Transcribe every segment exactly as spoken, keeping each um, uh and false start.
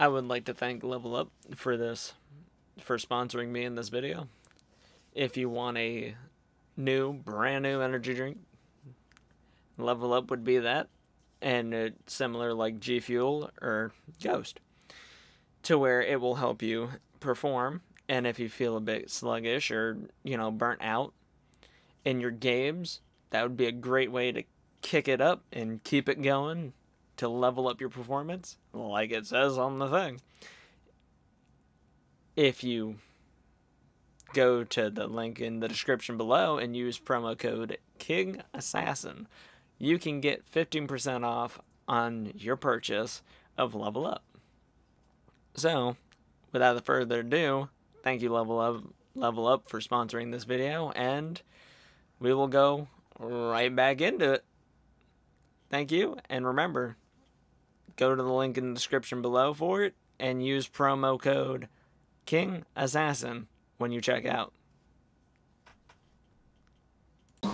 I would like to thank Level Up for this, for sponsoring me in this video. If you want a new, brand new energy drink, Level Up would be that, and it's similar like G Fuel or Ghost, to where it will help you perform. And if you feel a bit sluggish or, you know, burnt out in your games, that would be a great way to kick it up and keep it going to level up your performance, like it says on the thing. If you go to the link in the description below and use promo code KINGASSASSIN, you can get fifteen percent off on your purchase of Level Up. So, without further ado, thank you Level Up, Level Up for sponsoring this video, and we will go right back into it. Thank you, and remember, go to the link in the description below for it, and use promo code KINGASSASSIN when you check out. I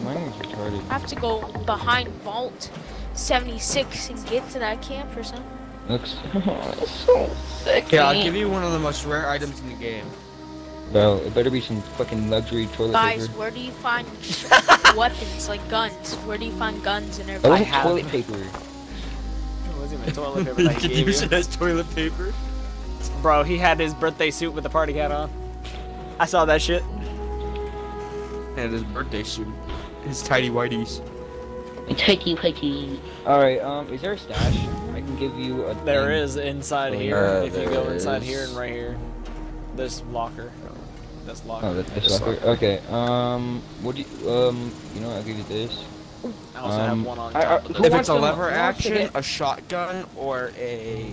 have to go behind Vault seventy-six and get to that camp or something. Looks oh, so sick. Yeah, I'll give you one of the most rare items in the game. Bro, it better be some fucking luxury toilet paper. Guys, where do you find weapons like guns? Where do you find guns and everything? I have toilet paper. It wasn't even toilet paper that he gave you. That's toilet paper. Bro, he had his birthday suit with the party hat on. I saw that shit. And his birthday suit. His tidy whities. Tidy whities. Alright, um, is there a stash? I can give you a There thing. is inside oh, here. Uh, if you go is. inside here and right here. This locker. This locker. Oh, that's this locker. locker. Okay, um, what do you, um, you know, I'll give you this. I also um, have one on top I, I, of If it's a lever action, a shotgun, or a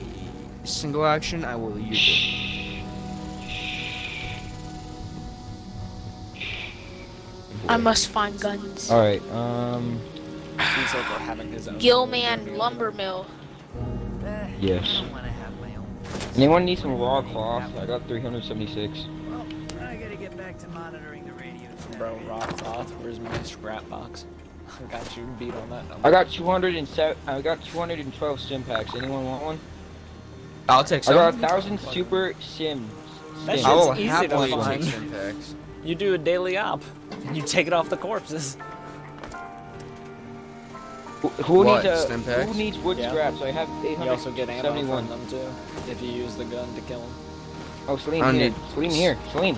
single action, I will use it. I must find guns. Alright, um... He's over having his own... Gillman Lumber Mill. Yes. Anyone need some raw cloth? I got three hundred seventy-six. Well, I gotta get back to monitoring the radio. Bro, raw cloth? Where's my scrap box? I got you beat on that number. I got two hundred seven... I got two hundred twelve sim packs. Anyone want one? I'll take some. I got one thousand super sims. That shit's oh, easy to find. Sim packs. You do a daily op. You take it off the corpses. Who, who needs a, Who needs wood yeah. scrap? So I have eight hundred seventy-one. You also get ammo from them too, if you use the gun to kill them. Oh, Celine here. Need... Celine here. Celine.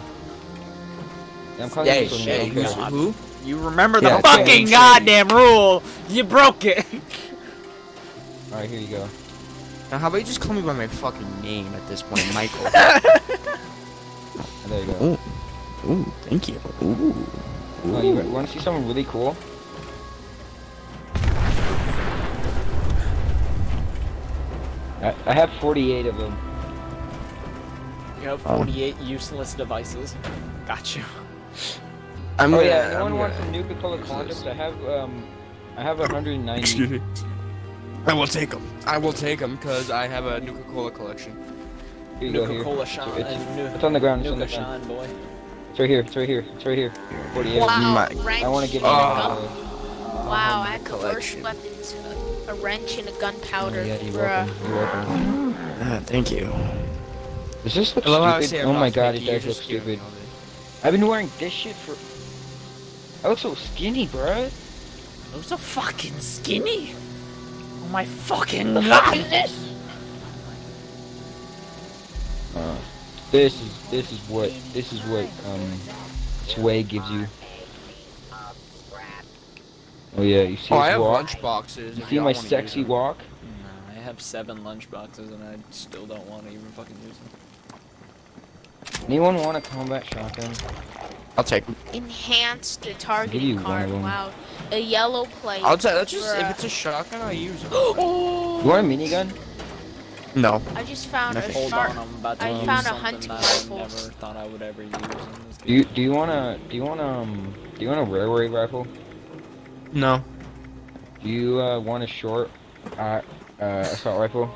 I'm calling yeah, you Celine. Hey, okay. Who? You remember the yeah, fucking goddamn rule. You broke it. All right, here you go. Now, how about you just call me by my fucking name at this point, Michael? There you go. Ooh. Ooh, thank you. Ooh. Oh, you want to see something really cool? I, I have forty-eight of them. You have forty-eight um. useless devices. Got you. I'm oh, gonna, yeah, anyone I'm wants some Nuka-Cola condoms? I have, um, I have one hundred ninety. Excuse me. I will take them. I will take them because I have a Nuka-Cola collection. Nuka-Cola shine. So it's, it's on the ground. It's on the ground. Boy. It's right here, it's right here, it's right here. forty-eight. Wow, I want to give you oh. a Wow, I have collection. First weapons, a, a wrench and a gunpowder. Oh, yeah, you're welcome, you're welcome. Uh, thank you. Does this look stupid? Oh my god, it does look stupid. I've been wearing this shit for... I look so skinny, bruh. I look so fucking skinny. Oh my fucking god. This? Uh. This is this is what this is what um Sway gives you. Oh yeah, you see. Oh, I have walk. lunch boxes. You see my sexy walk? No, I have seven lunch boxes and I still don't want to even fucking use them. Anyone want a combat shotgun? I'll take them. Enhance the targeting card. Wow, a yellow plate. I'll take. That's just if it's a shotgun, I'll use it. Oh! You want a minigun? No. I just found Nothing. a sharp. I um, found a hunting rifle. I never thought I would ever use in this game. Do you do you wanna do you want um do you want a railway rifle? No. Do you uh, want a short uh, uh assault rifle?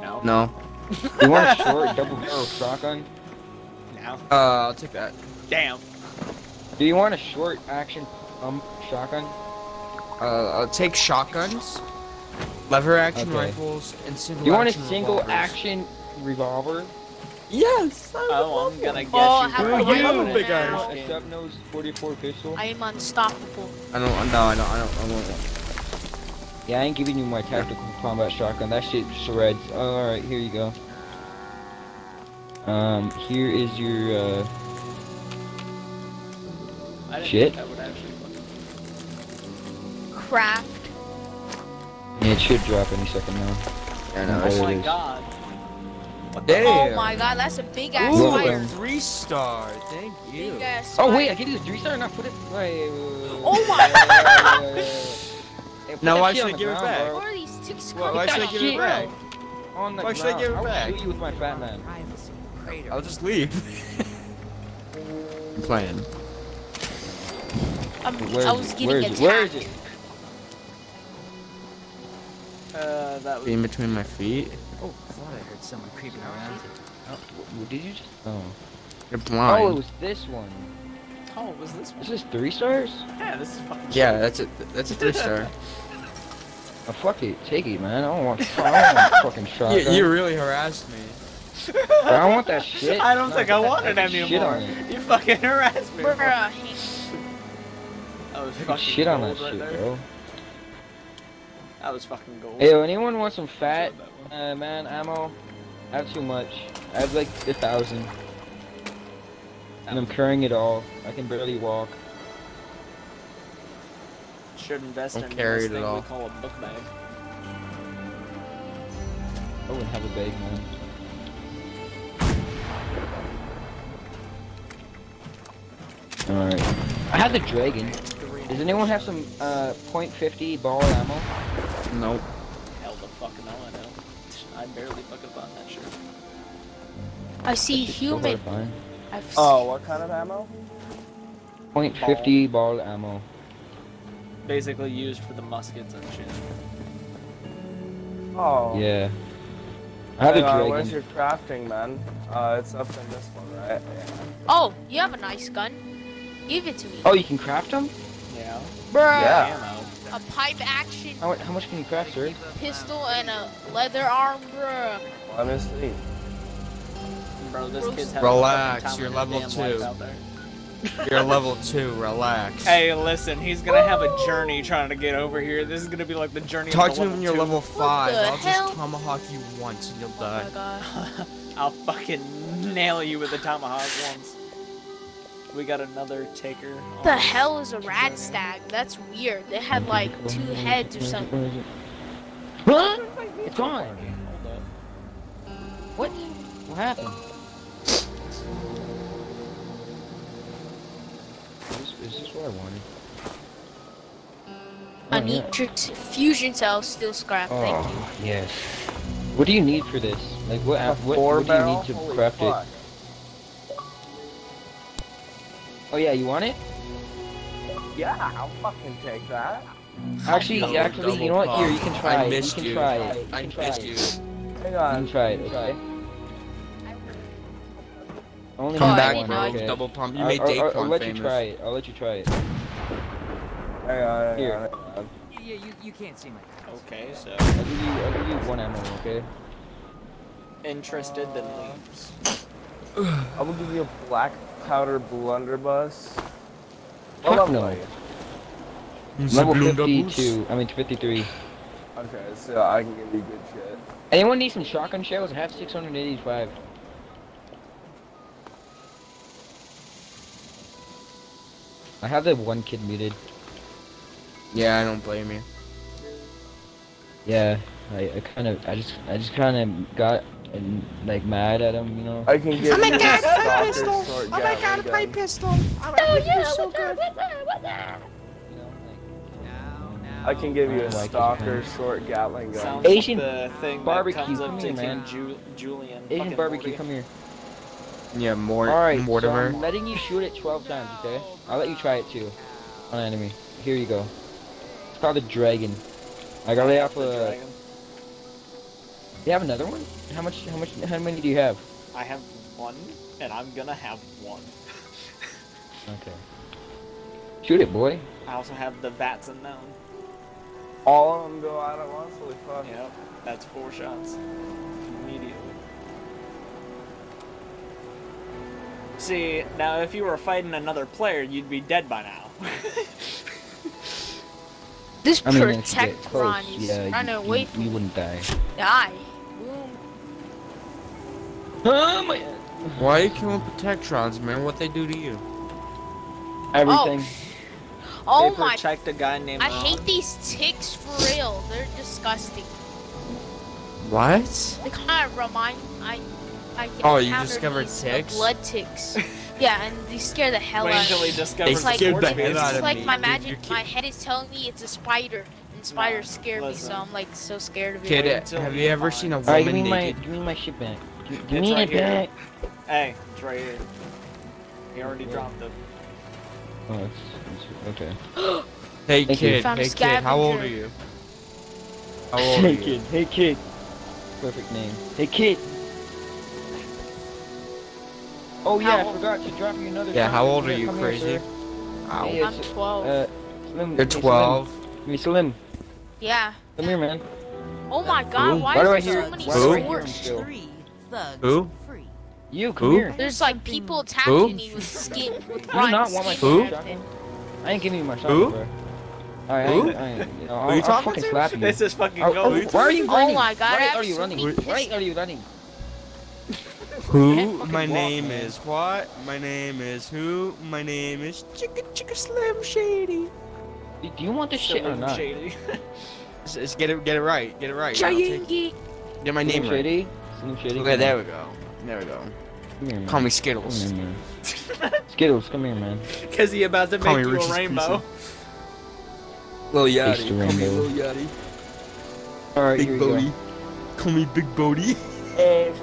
No. No. Do you want a short double barrel shotgun? No. Uh, I'll take that. Damn. Do you want a short action um shotgun? Uh, I'll take shotguns. Lever action okay. rifles and single. You want action a single revolvers. action revolver? Yes! I oh, I'm gonna get oh, you. Have oh, you have a big iron skin. A sub-nose forty-four pistol. I am unstoppable. I don't, no, I don't, I don't, I won't. Yeah, I ain't giving you my tactical combat shotgun. That shit shreds. Oh, alright, here you go. Um, here is your, uh... I didn't shit. Think that would actually fucking... Craft. Yeah, it should drop any second now. I know, oh my god. Damn. Oh my god, that's a big ass Ooh, fire. Three star, thank you. Oh wait, I can do three star and I put it. Wait, wait, wait, wait. Oh my. Now why should I give it back? Why should I give it back? Why should I give it back? I'll shoot you with my fat man. I'll just leave. I'm playing. I'm, I was getting attacked. Where is it? Uh, that was in between my feet. Oh, I thought I heard someone creeping around. Oh, what did you just? Oh, you're blind. Oh, it was this one. Oh, it was this one? Is this three stars? Yeah, this is fucking. Yeah, shit. that's a that's a three star. Oh, fuck it, take it, man. I don't want, I don't want fucking shotgun. You, you really harassed me. Bro, I want that shit. I don't no, think I, I want it anymore. It. You fucking harassed me. Bro. I was fucking shit on that right shit, there. bro. That was fucking gold. Hey, anyone want some fat, uh, man, ammo? I have too much. I have like a thousand. And I'm carrying it all. I can barely walk. Should invest in this thing we call a book bag. I wouldn't have a bag, man. Alright. I had the dragon. Does anyone have some uh, point fifty ball ammo? Nope. Hell the fuck no, I know. I barely fucking bought that shirt. I see human. Oh, what kind of ammo? point fifty ball. ball ammo. Basically used for the muskets and shit. Oh. Yeah. I have hey, a dragon. Uh, where's your crafting, man? Uh, it's up in this one, right? Yeah. Oh, you have a nice gun. Give it to me. Oh, you can craft them? Yeah. Bruh! Yeah. A pipe action. How, how much can you craft, sir? Pistol and a leather arm, bruh. Honestly. Bro, this kid's having Relax, you're level two. You're level two, relax. Hey, listen, he's gonna have a journey trying to get over here. This is gonna be like the journey Talk of the to him when you're level five. I'll hell? just tomahawk you once and you'll oh die. My God. I'll fucking nail you with a tomahawk once. We got another taker. What the hell is a rat stag? That's weird. They had like two heads or something. What? It's on. Hold up. What? What happened? Is this what I wanted? I need tricks. Fusion cells, steel scrap. Oh, thank you. Yes. What do you need for this? Like what? What, what do you need to Holy craft fuck. it? Oh yeah, you want it? Yeah, I'll fucking take that. Actually, double, actually, double you know what? Here, you can try I it. Missed you can you. try it. I can missed you. Hang on. You can try it. Okay. Only Come back, one, bro. Okay. Double pump. You I'll, made Daycon I'll let famous. you try it. I'll let you try it. Hang on. Here. Yeah, you you can't see my. Okay, so. I'll give you I'll give you one ammo, okay? Interested then leaves. I will give you a black. Powder blunderbuss. Oh, level no. Level fifty-two. I mean fifty-three. Okay, so I can give you good shit. Anyone need some shotgun shells? I have six hundred eighty-five. I have the one kid muted. Yeah, I don't blame you. Yeah, I, I kind of, I just, I just kind of got. And like mad at him, you know. I can get. Oh my god, a pipe pistol! Oh my god, a pipe pistol! Oh, oh yeah, so what's good. What's that? What's that? You know, like, now, now. I can give you a like stalker short Gatling gun. Sounds Asian like the thing barbecue, comes come here, man. Ju Julian, Asian barbecue, Morty. come here. Yeah, more. All right, Mortimer. So I'm letting you shoot it twelve times, okay? I'll let you try it too, on an enemy. Here you go. It's called the dragon. I got it off a. You have another one? How much? How much? How many do you have? I have one, and I'm gonna have one. Okay. Shoot it, boy. I also have the Vats and Noun. All of them go out at once. Holy fuck. Yep. That's four shots. Immediately. See, now if you were fighting another player, you'd be dead by now. This I mean, protect Ron is yeah, running you, away from you. You wouldn't die. Die. Boom. Oh my. Why are you killing Protectrons, man? What they do to you? Everything. Oh, oh they protect my. A guy named I Ron. Hate these ticks for real. They're disgusting. What? They kind of remind I. I oh, you discovered these, ticks? Uh, blood ticks. Yeah, and they scare the hell out of me. They like, scared the hell out of me. It's like my magic, Dude, my head is telling me it's a spider, and spiders nah, scare listen. me, so I'm like so scared of it. Kid, right? have you ever seen a woman right, give me naked? My, give me my shit back. Give, give me right it here. back. Hey, it's right here. He already yeah. dropped it. Oh, it's, it's okay. Hey, hey kid, hey kid, how old are you? How old are you? Hey kid, hey kid. Perfect name. Hey kid. Oh yeah, how I forgot to drop you another. Yeah, how old are you, crazy? Here, Ow. Hey, I'm twelve. Uh, Slim, You're twelve. Hey, Slim. Hey, Slim. Yeah. Come here, man. Oh my God, Ooh. why, why do I hear so many scorched trees? Who? You come Who? here. There's like people attacking you with skin. You do not want my Who? I ain't giving you my shot. Who? Bro. All right, Who? I ain't, I ain't, you know, I'll, Who are you I'll talking to? You. This is fucking oh, oh, Why are you running? Oh my God, why are you running? Why are you running? Who? My name walk, is what? My name is who? My name is Chicka Chicka Slim Shady. Do you want this Slim shit or not? Shady. Let's, let's get it, get it right, get it right. Take, get my name Slim right. Shady. Slim Shady. Okay, there we go. There we go. Here, Call me Skittles. Come here, Skittles, come here, man. Cause he about to Call make you Rich's a rainbow. Little Yachty. Call me Little Yachty. All right, Big here Bodie. Go. Call me Big Bodie. And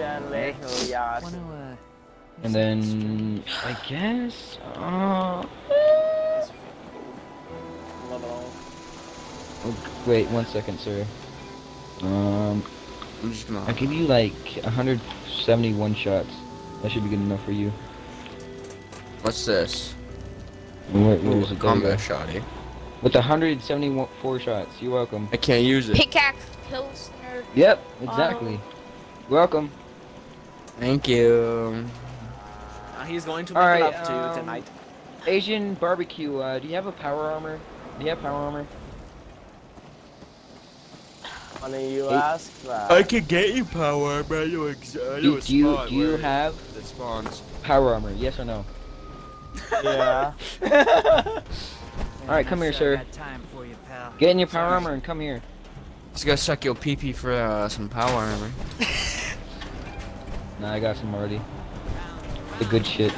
then I guess uh oh, wait one second, sir. Um I'm just gonna I'll give you like one hundred seventy-one shots. That should be good enough for you. What's this? What, what was the combo shot here? With one hundred seventy-four shots, you're welcome. I can't use it. Pickaxe pills nerd. Yep, exactly. Um, Welcome. Thank you. Uh, he's going to make right, it up um, to you tonight. Asian barbecue. Uh, do you have a power armor? Do you have power armor? Funny you hey. ask that. I could get you power armor. You do, do, do you do you have it spawns power armor? Yes or no? Yeah. All right, come here, sir. Time for you, pal. Get in your power Sorry. armor and come here. Let's go suck your pee pee for uh, some power armor. Nah, I got some already. The good shit.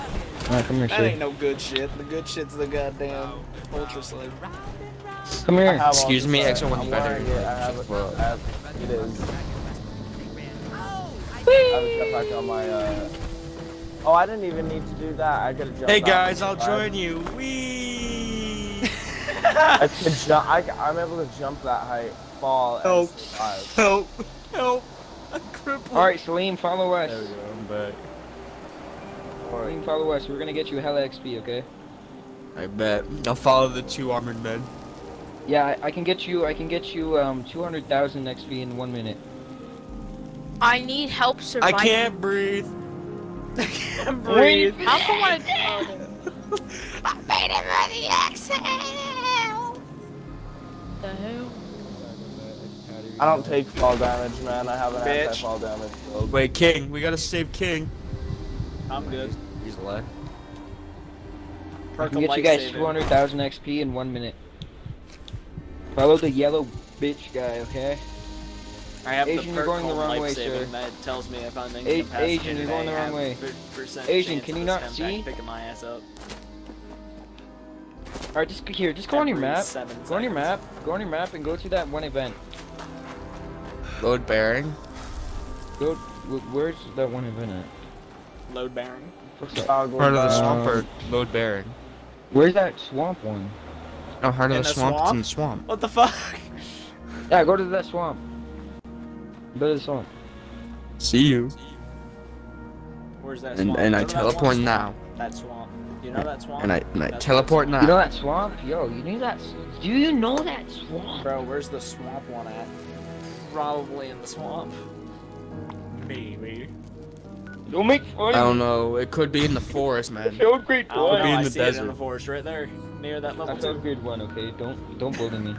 Alright, come here, That sir. ain't no good shit. The good shit's the goddamn ultra slave. Come here. Excuse me, X one went better. It is. I was on my, uh... Oh, I didn't even need to do that. I could've jumped. Hey guys, I'll join you. Wee. I could jump. I, I'm able to jump that height. Fall. Help! Help! Help! I'm crippled. All right, Salim, follow us. There we go. I'm back. All right. Salim, follow us. We're gonna get you hella X P, okay? I bet. I'll follow the two armored men. Yeah, I, I can get you. I can get you um two hundred thousand X P in one minute. I need help surviving. I can't breathe. I can't breathe. I'm the one. I made it by the accident. The hell? I don't take fall damage, man. I have an anti-fall damage. So. Wait, King. We gotta save King. I'm good. He's alive. I can get you guys two hundred thousand X P in one minute. Follow the yellow bitch guy, okay? I have Asian, the you're going the wrong way, sir. That tells me if I'm incapacitated. Asian, you're going the wrong way. Asian, can you not see? Picking my ass up. All right, just here. Just go on your map. Go on your map. Go on your map and go to that one event. Load bearing. Load. Where's that one event at? Load bearing. Part of the swamp or load bearing. Where's that swamp one? No, heart of the swamp. It's in the swamp. What the fuck? Yeah, go to that swamp. Go to the swamp. See you. Where's that swamp? And, and I teleport now. That swamp. You know that swamp? And I, and I teleport now. You know that swamp? Yo, you knew that. Do you know that swamp? Bro, where's the swamp one at? Probably in the swamp. Maybe. Don't make fun. I don't know. It could be in the forest, man. Don't grade one. Oh, no, I see desert. It in the forest right there, near that level. I thought grade one. Okay, don't don't bully me.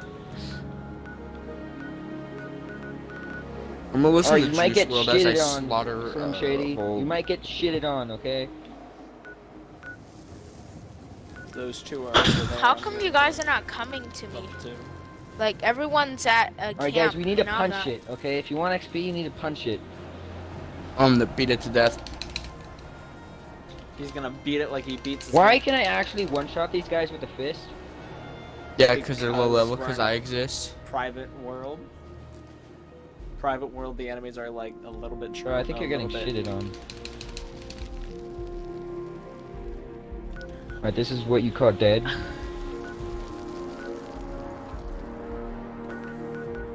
I'm gonna listen right, to G Fuel as I slaughter from uh, Shady. You might get shitted on, okay? Those two are. How come you guys are not coming to me? Like everyone's at a camp. Alright, guys, we need to punch it, okay? If you want X P, you need to punch it. I'm gonna beat it to death. He's gonna beat it like he beats his Why can I actually one-shot these guys with a fist? Yeah, because they're low level, because I exist. Private world. Private world, the enemies are like a little bit sure. I think you're getting shitted on. Alright, this is what you call dead.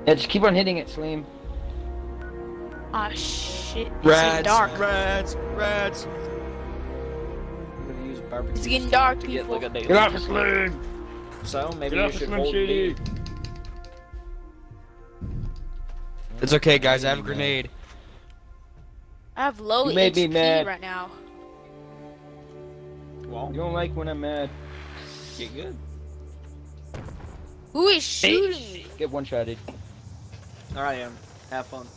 Yeah, just keep on hitting it, Slim. Ah, oh, shit. It's getting dark. Rats, rats, I'm gonna use barbecue. It's getting dark, to people. Get, like, get off, Slim! So, maybe get you should hold me. It's okay, guys. I have a grenade. I have low you H P mad. Right now. Well, you don't like when I'm mad. Get good. Who is shooting me? Get one-shotted. There I am. Have fun.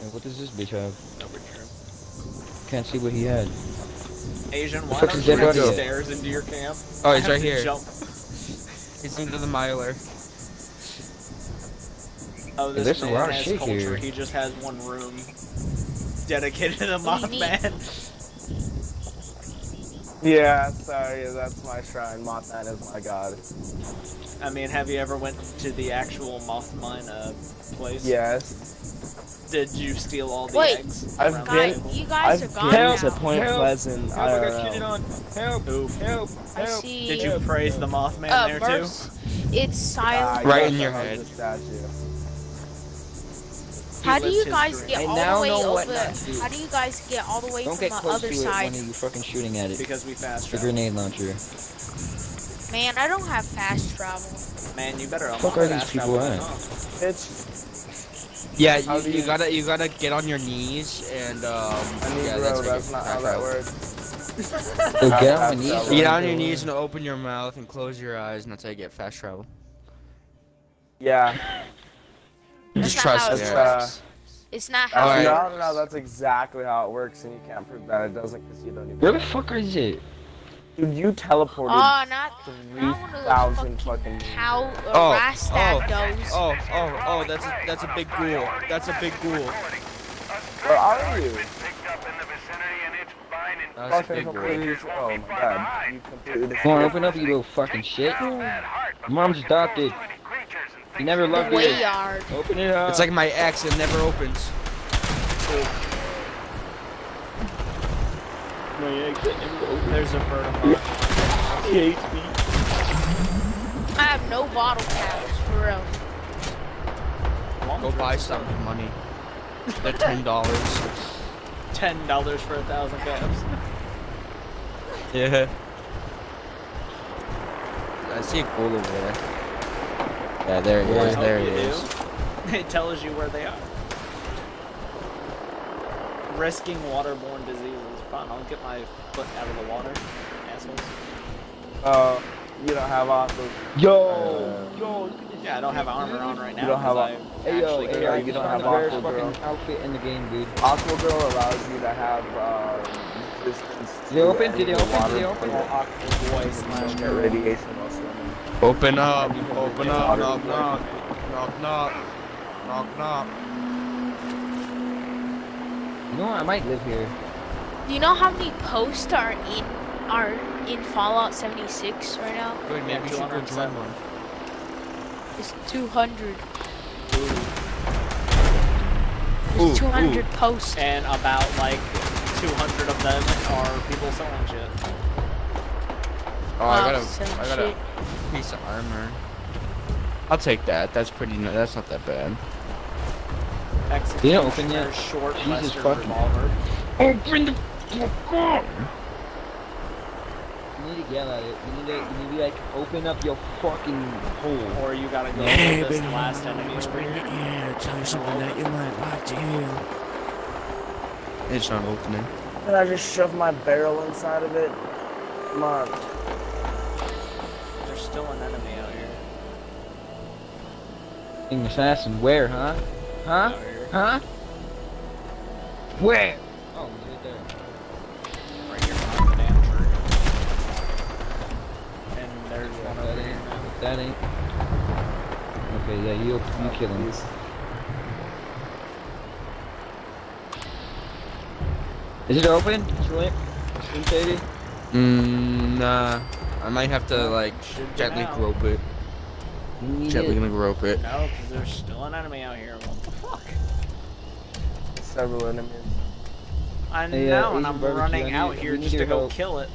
And what does this bitch have? Can't see what he had. Asian, why don't you run stairs into your camp? Oh, he's right here. Jump. He's into the miler. Oh, this there's man a lot of has shit culture. Here. He just has one room dedicated to the Mothman. Yeah, sorry, that's my shrine. Mothman is my god. I mean, have you ever went to the actual Mothman uh, place? Yes. Did you steal all the Wait, eggs? I've been. You guys I've are gone now. To Point help, Pleasant. Help, I got shitted on. Help! Help! Help! I see. Did you praise help. The Mothman uh, there verse, too? It's silent. Uh, right in your head. How do you guys get all the way over? How do you guys get all the way from the other side? Don't get close to it when you're fucking shooting at it. Because we fast travel. The grenade launcher. Man, I don't have fast travel. Man, you better. Fuck are these people at? It's. Yeah, you, you gotta you gotta get on your knees and um. I mean, yeah, bro, that's not how that works. Get on your knees. Get on your knees and open your mouth and close your eyes, and that's how you get fast travel. Yeah. Just trust it. Uh, it's not how it works. No, no, that's exactly how it works, and you can't prove that it doesn't because you don't even. Where the fuck is it? Dude, you teleported. Oh, not three thousand fucking. How? Oh, Rastad goes. Oh, oh, oh, that's a, that's a big ghoul. That's a big ghoul. Where are you? That's a big ghoul. Oh my god. Come on, open up, you little fucking shit. Mom's adopted. You never loved it. Yard. Open it up. It's like my ex, it never opens. My ex, it never opens. There's a bird on my He hates me. I have no bottle caps, for real. Go buy some for money. They're ten dollars. ten dollars for a thousand caps. Yeah. I see a ghoul over there. Yeah, there it is, there it is. It tells you where they are. Risking waterborne disease is fun. I'll get my foot out of the water, assholes. Oh, uh, you don't have armor. Yo! Uh, yo! Yeah, I don't have armor on right now. You don't have armor. Hey, yo, hey, yo, you don't have armor. The worst fucking outfit in the game, dude. Aqua Girl allows you to have, uh, resistance. They open, did they open, did they open? Aqua Boy slash irradiation also. Open up, open up, knock, knock, knock, knock, knock, knock. You know what? I might live here. Do you know how many posts are in are in Fallout seventy-six right now? Good, maybe you should go join one. It's two hundred. Ooh. It's two hundred ooh. Posts. And about like two hundred of them are people selling shit. Oh, wow, I gotta, I gotta. Piece of armor. I'll take that. That's pretty. No, that's not that bad. They don't open yet. Short Jesus fucking. Open the fuck up! You need to yell at it. You need to, you need to like open up your fucking hole. Or you gotta go yeah, with this last enemy. Whisper in your ear, tell you something that you might like to hear. It's not opening. And I just shoved my barrel inside of it. Come on. There's still an enemy out here. An assassin, where, huh? Huh? Huh? Where? Oh, he's right there. Right here behind the damn tree. And there's yeah, one over here. That ain't. Okay, yeah, you, you kill him. Is it open? Is it limp? Mmm, nah. I might have to, like, gently grope it. Gently gonna grope it. No, because there's still an enemy out here. What the fuck? There's several enemies. I know, hey, uh, and I'm running out here just to go kill it.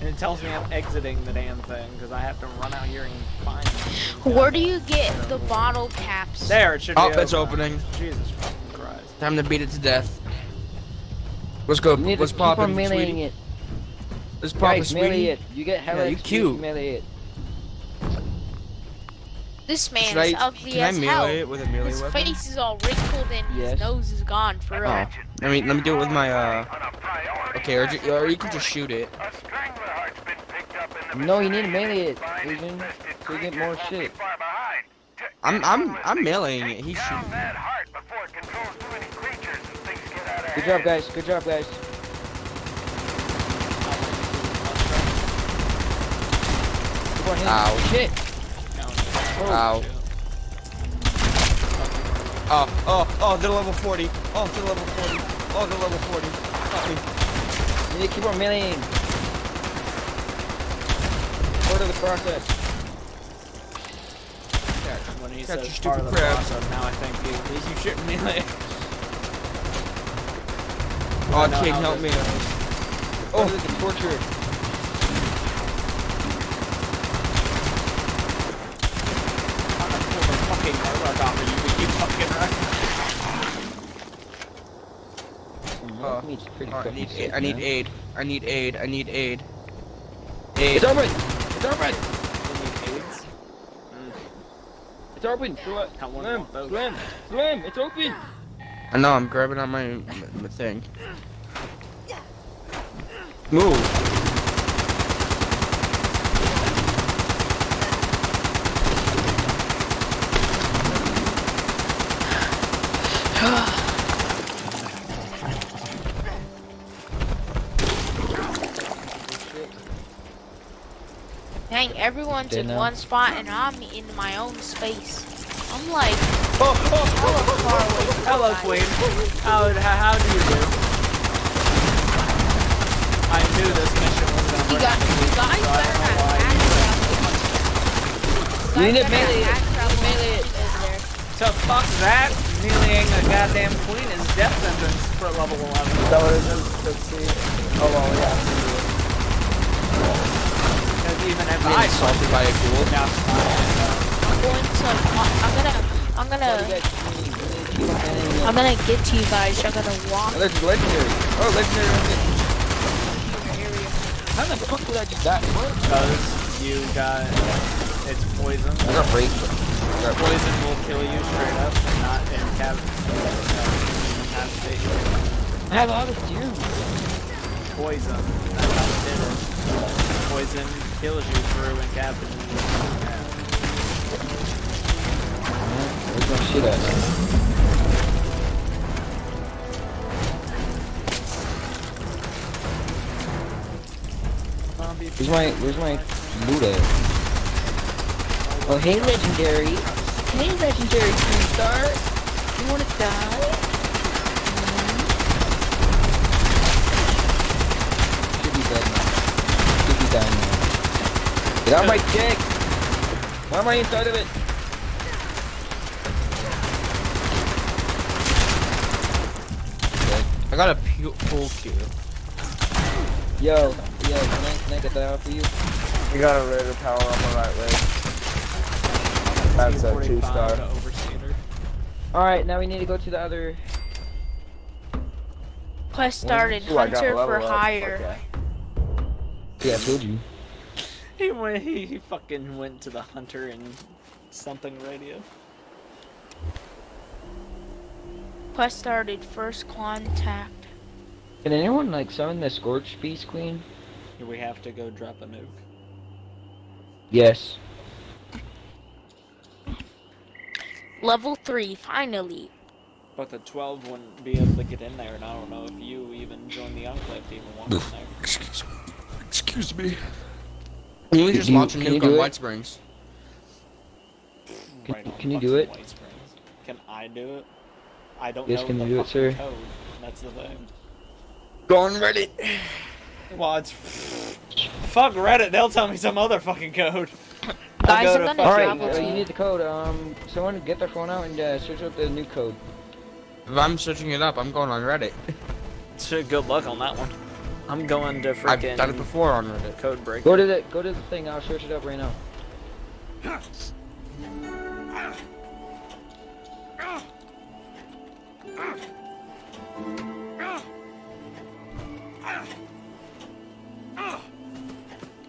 And it tells me I'm exiting the damn thing, because I have to run out here and find it. Where do you get the bottle caps? There, it should be open. Oh, it's opening. Jesus fucking Christ. Time to beat it to death. Let's go. Let's pop him, sweetie. It. Let's pop him, sweetie. It. You get hella yeah, you cute. Melee it. This man is ugly as hell. His weapon? Face is all wrinkled and yes. His nose is gone for real. Oh. I mean, let me do it with my uh. Okay, or, ju or you can just shoot it. No, you need to melee it, Asian, so you get more shit. I'm I'm I'm meleeing it. He's shooting. Good job, guys. Good job, guys. Ow. Shit. Ow. Oh, oh, oh, they're level forty. Oh, they're level forty. Oh, they're level forty. Fuck me. You need to keep on milling. Order the process. When he says part of the process, now I think he, you shouldn't melee. Oh, King, help me. Goes. Oh, this is torture. I'm gonna pull the fucking artwork off of you, but you fucking right. Uh, oh, I, need aid, I need aid. I need aid. I need aid. Aid. It's open! It's open! You need aids? Mm. It's open! Slim! Slim! Slim! It's open! I know, I'm grabbing on my, my thing. Move! Dang, everyone's in one spot and I'm in my own space. I'm like, oh, oh, oh, hello, Queen. How, how do you do? I knew this mission was going to be. You guys better not act trouble. You need to melee it. So fuck that. Meleeing a goddamn queen is death sentence for level eleven. So it is. Let's see. Oh, well, yeah. Because even if I assaulted by a ghoul. Yeah. I'm going to, I'm gonna, I'm gonna, I'm gonna get to you guys. I'm gonna walk. That's legendary. Oh, legendary. How the fuck did I do that? Because you got, it's poison. I got break. Poison will kill you straight up, and not in cap. I have all of you. Poison. That's how it is. Poison kills you through incapacitating. Where's my shit at? Where's my, where's my loot at? Oh, hey legendary! Hey legendary two star! You wanna die? Mm-hmm. Should be dead now. Should be dying now. Get out my dick! Why am I inside of it? I got a pool cue. Yo, yo, can I, can I get that out for you? You got a raider power on my right leg. That's a two star. Alright, now we need to go to the other. Quest started. Ooh, Hunter for Hire. Okay. Yeah, I told you. He went. He, he fucking went to the Hunter and something radio. Quest started. First contact. Can anyone like summon the Scorched Beast Queen? Do we have to go drop a nuke? Yes. Level three, finally. But the twelve wouldn't be able to get in there, and I don't know if you even joined the Enclave to even walk in there. Excuse me. Excuse me. Can you just launch a nuke on White Springs? Can, right can you do it? Can I do it? I don't yes, know can the do it, sir? Code. That's the thing. Go on Reddit. Well, it's fuck Reddit. They'll tell me some other fucking code. Guys, go I'm gonna all right, uh, you need the code. Um, someone get their phone out and uh, search up the new code. If I'm searching it up, I'm going on Reddit. So good luck on that one. I'm going to freaking. I've done it before on Reddit. Code break. Go to the go to the thing. I'll search it up right now.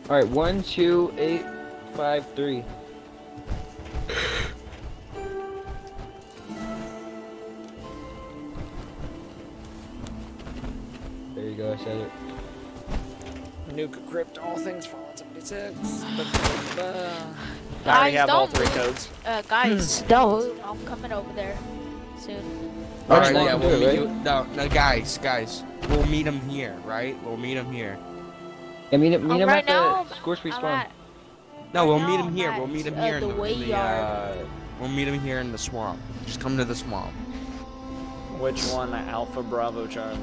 All right, one, two, eight, five, three. There you go. I said it. Nuke crypt all things Fallout seventy-six. I have all three codes. Uh, guys, don't. I'm coming over there soon. All right, yeah, we'll meet you. No, no, guys, guys, we'll meet him here, right? We'll meet him here. Yeah, meet him, meet oh, him right at now, the Scorched Beast Farm. No, we'll meet him here. We'll meet him here uh, in the, the, in the uh, we'll meet him here in the swamp. Just come to the swamp. Which one, Alpha Bravo Charlie?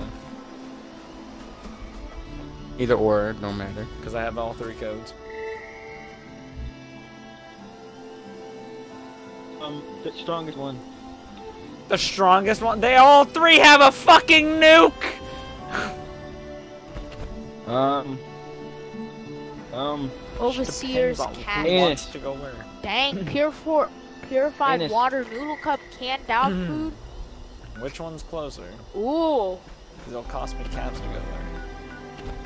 Either or, no matter. Because I have all three codes. Um, the strongest one. The strongest one? They all three have a fucking nuke. um. Um, Overseer's cat to go where? Dang, pure four, purified water, noodle cup, canned out food. Which one's closer? Ooh. It'll cost me caps to go there.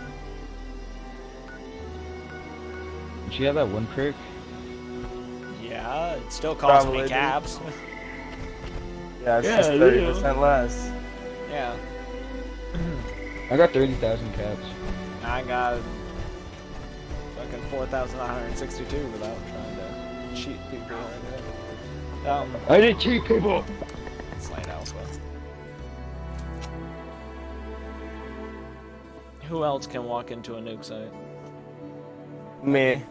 Did you have that one perk? Yeah, it still costs Probably me caps. Yeah, it's yeah, just thirty percent less. Yeah. I got thirty thousand caps. I got fucking four thousand nine hundred sixty-two without trying to cheat people. Um, I didn't cheat people! Slide Alpha. Who else can walk into a nuke site? Me.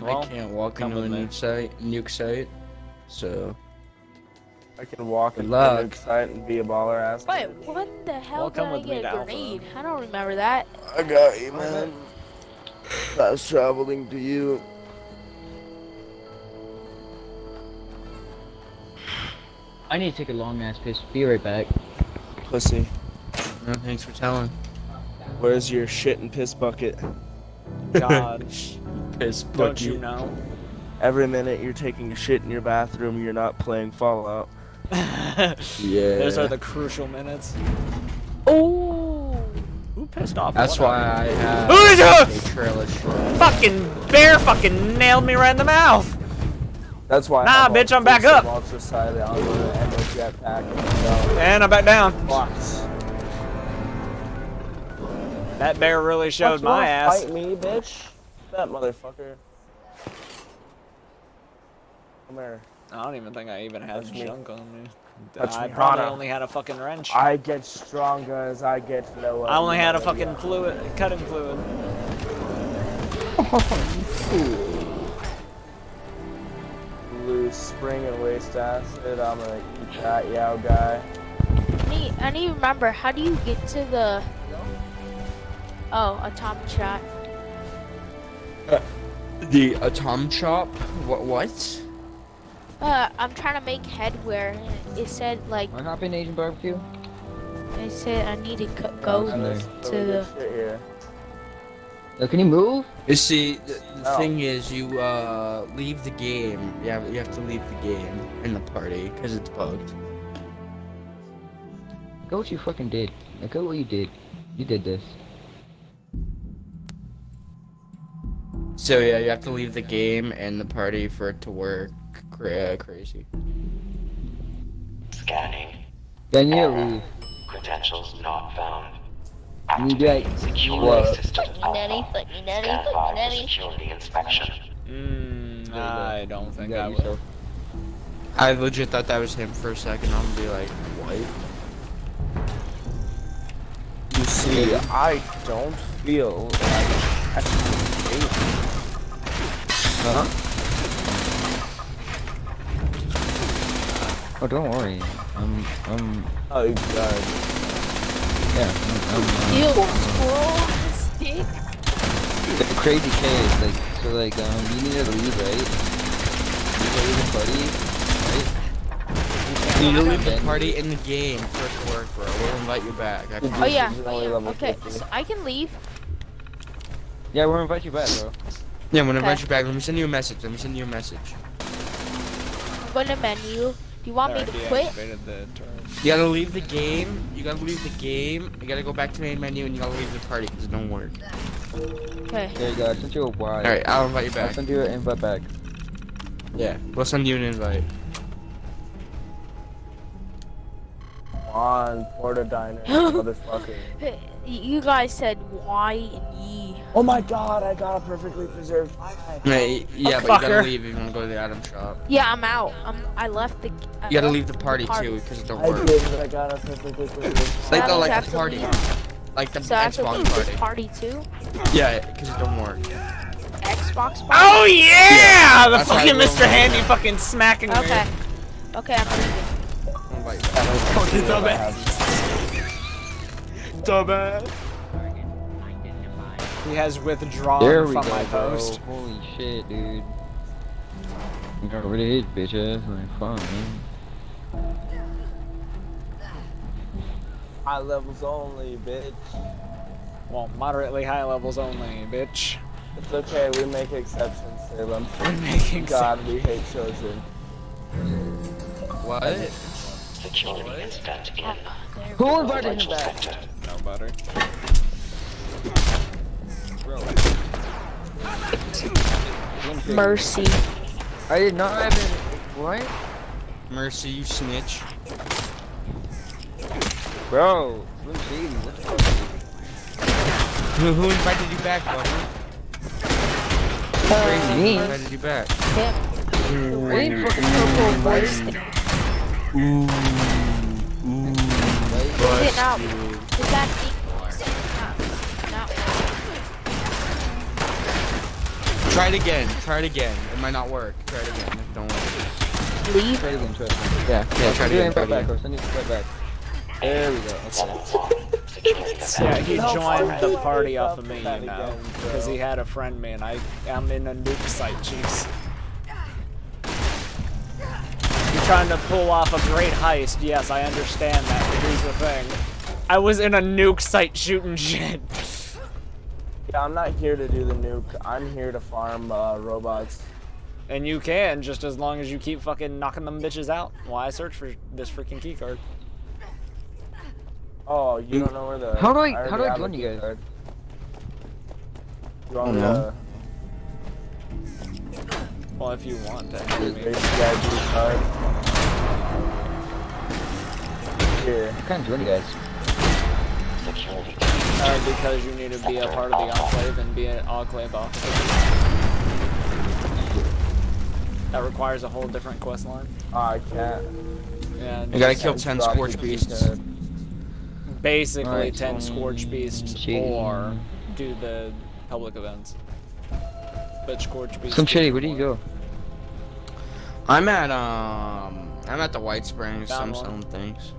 Well, I can't walk into a nuke site, nuke site, so... I can walk into a nuke site and be a baller ass. Wait, what the hell did I get a grenade? I don't remember that. I got you, man. I was traveling to you. I need to take a long ass piss. Be right back. Pussy. No, thanks for telling. Where's your shit and piss bucket? God. Piss bucket. Don't you know? Every minute you're taking a shit in your bathroom, you're not playing Fallout. Yeah. Those are the crucial minutes. Oh. Pissed off. That's why I have uh, a trail of shit. Fucking bear fucking nailed me right in the mouth. That's why. Nah, bitch, I'm back up. And I'm back down. That bear really showed my ass. Fight me, bitch. That motherfucker. Come here. I don't even think I even had junk on me. That's I probably only had a fucking wrench. I get stronger as I get lower. I only had a fucking yeah. fluid, cutting fluid. Loose spring and waste acid. I'm gonna eat that yow guy. Wait, I need to remember. How do you get to the? Oh, atomic shot. Uh, the atom chop. What? What? Uh, I'm trying to make headwear. It said like. What happened, Asian barbecue? It said I need to go oh, to the. Oh, can you move? You see, the, the oh. thing is, you uh leave the game. Yeah, you, you have to leave the game in the party because it's bugged. Go what you fucking did. Look at what you did. You did this. So yeah, you have to leave the game and the party for it to work. Cra crazy. Scanning. Then you leave. Credentials not found. You do like, whoa. Fucking nutty, fucking nutty, fucking nutty. Security inspection. Mmm, I don't think I would. I legit thought that was him for a second. I'm gonna be like, what? You see, I don't feel like uh huh. Oh, don't worry. I'm, I'm. Oh god. Yeah. I'm, I'm, I'm... Ew, scroll, stick. The crazy case, like, so like, um, you needed to leave, right? You needed to buddy. You need to leave the party in the game for to work, bro. We'll invite you back. Oh yeah, oh, yeah. Okay, so I can leave. Yeah, we'll invite you back, bro. Yeah, I'm gonna okay. invite you back. Let me send you a message. Let me send you a message. Go to menu. Do you want me to quit? You gotta leave the game. You gotta leave the game. You gotta go back to the main menu and you gotta leave the party because it don't work. Okay. There you go. I sent you a Y. Alright, I'll invite you back. I'll send you an invite back. Yeah, we'll send you an invite. On Porta Diner, motherfucker. You guys said Y and E. Oh my god, I got a perfectly preserved pie. Right, yeah, oh, but fucker. You gotta leave if you wanna go to the item shop. Yeah, I'm out. I'm, I left the. I you gotta leave the party, the party too because it don't I work. I did, but I got a perfectly preserved pie. Like the like the party, like the so Xbox party. Party too. Yeah, because it don't work. Xbox party. Oh yeah, yeah the fucking Mister Handy work. Fucking smacking me. Okay, okay, I'm leaving. Like, oh, dumbass. Dumbass. He has withdrawn there from go, my post. Bro. Holy shit, dude. You got rid of his bitch ass. Like, fuck, man. High levels only, bitch. Well, moderately high levels only, bitch. It's okay, we make exceptions, Salem. We make exceptions. God, we hate children. What? Security inspect in. Who invited him back? Nobody. Mercy. I did not have it. What? Mercy, you snitch. Bro, Slim Shady, what the fuck? Who, who invited you back, buddy? Uh, Crazy. Me. Who invited you back? Damn. Wait for Ooh, ooh, sit out. Is that no. Try it again. Try it again. It might not work. Try it again. It don't work. Leave. Try it again. Try it again. Yeah. Yeah. yeah try it again. Try back. Back. Send you right back. There we go. Yeah, he joined the party off of me, you know, because he had a friend, man. I am in a nuke site, Chiefs. Trying to pull off a great heist. Yes, I understand that, but here's the thing. I was in a nuke site shooting shit. Yeah, I'm not here to do the nuke. I'm here to farm uh, robots. And you can, just as long as you keep fucking knocking them bitches out while I search for this freaking keycard. Oh, you don't know where the... How do I, I how do I join you guys? You want the... Well, if you want that, here. I can't join you guys. Uh, because you need to be a part of the Enclave and be an Enclave officer. That requires a whole different quest line. Oh, I can't. Yeah, you gotta kill ten Scorch Beasts. Basically, right, ten Scorch Beasts, cheating. Or do the public events. Some shitty, where do you go? I'm at um I'm at the White Springs, some some things.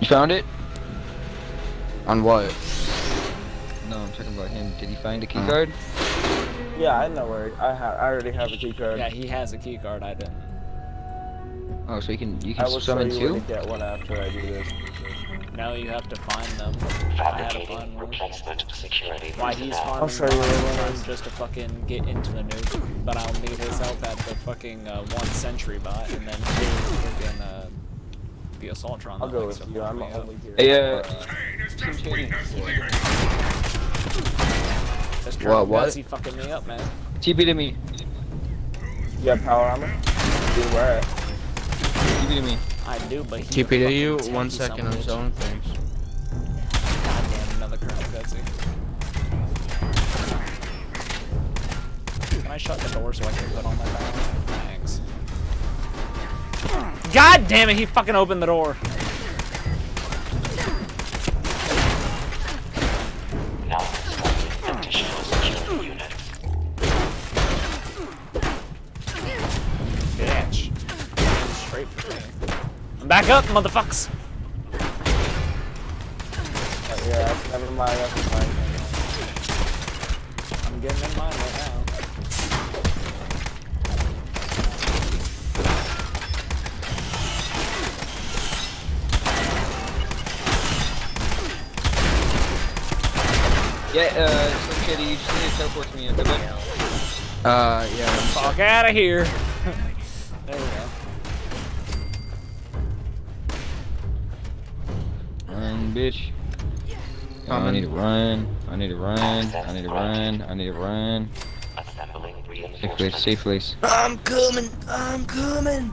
You found it? On what? No, I'm talking about him. Did he find a key uh. card? Yeah, I know where I ha I already have a key card. Yeah, he has a key card, I didn't. Oh, so you can you can I summon two? I get one after I do this. Now you have to find them. Fabricating replacement security. Why he's farming them just to fucking get into the nuke. But I'll need his help at the fucking uh, one sentry bot and then two freaking uh, the Assaultron. I'll go with you, I'm only here. Yeah. That's true. What? He fucking me up, man. T P to me. You have power armor? Dude, wear it. T P to me. I do, but he T P to you, one second on his own things. Goddamn, another Colonel Gutsy. Can I shut the door so I can put on my power? God damn it, he fucking opened the door. Now selecting additional security units. Bitch. Straight for me. I'm back up, motherfucks. Oh, yeah, that's, never mind, that's mine. I'm getting in mine right now. Yeah, uh, Slim Shady, you just need to teleport to me. Okay? Uh, yeah. Fuck sure. Out of here. There we go. Run, bitch. Come I need to run. I need to run. I need to run. I need to run. Safe place. Safe place. I'm coming. I'm coming.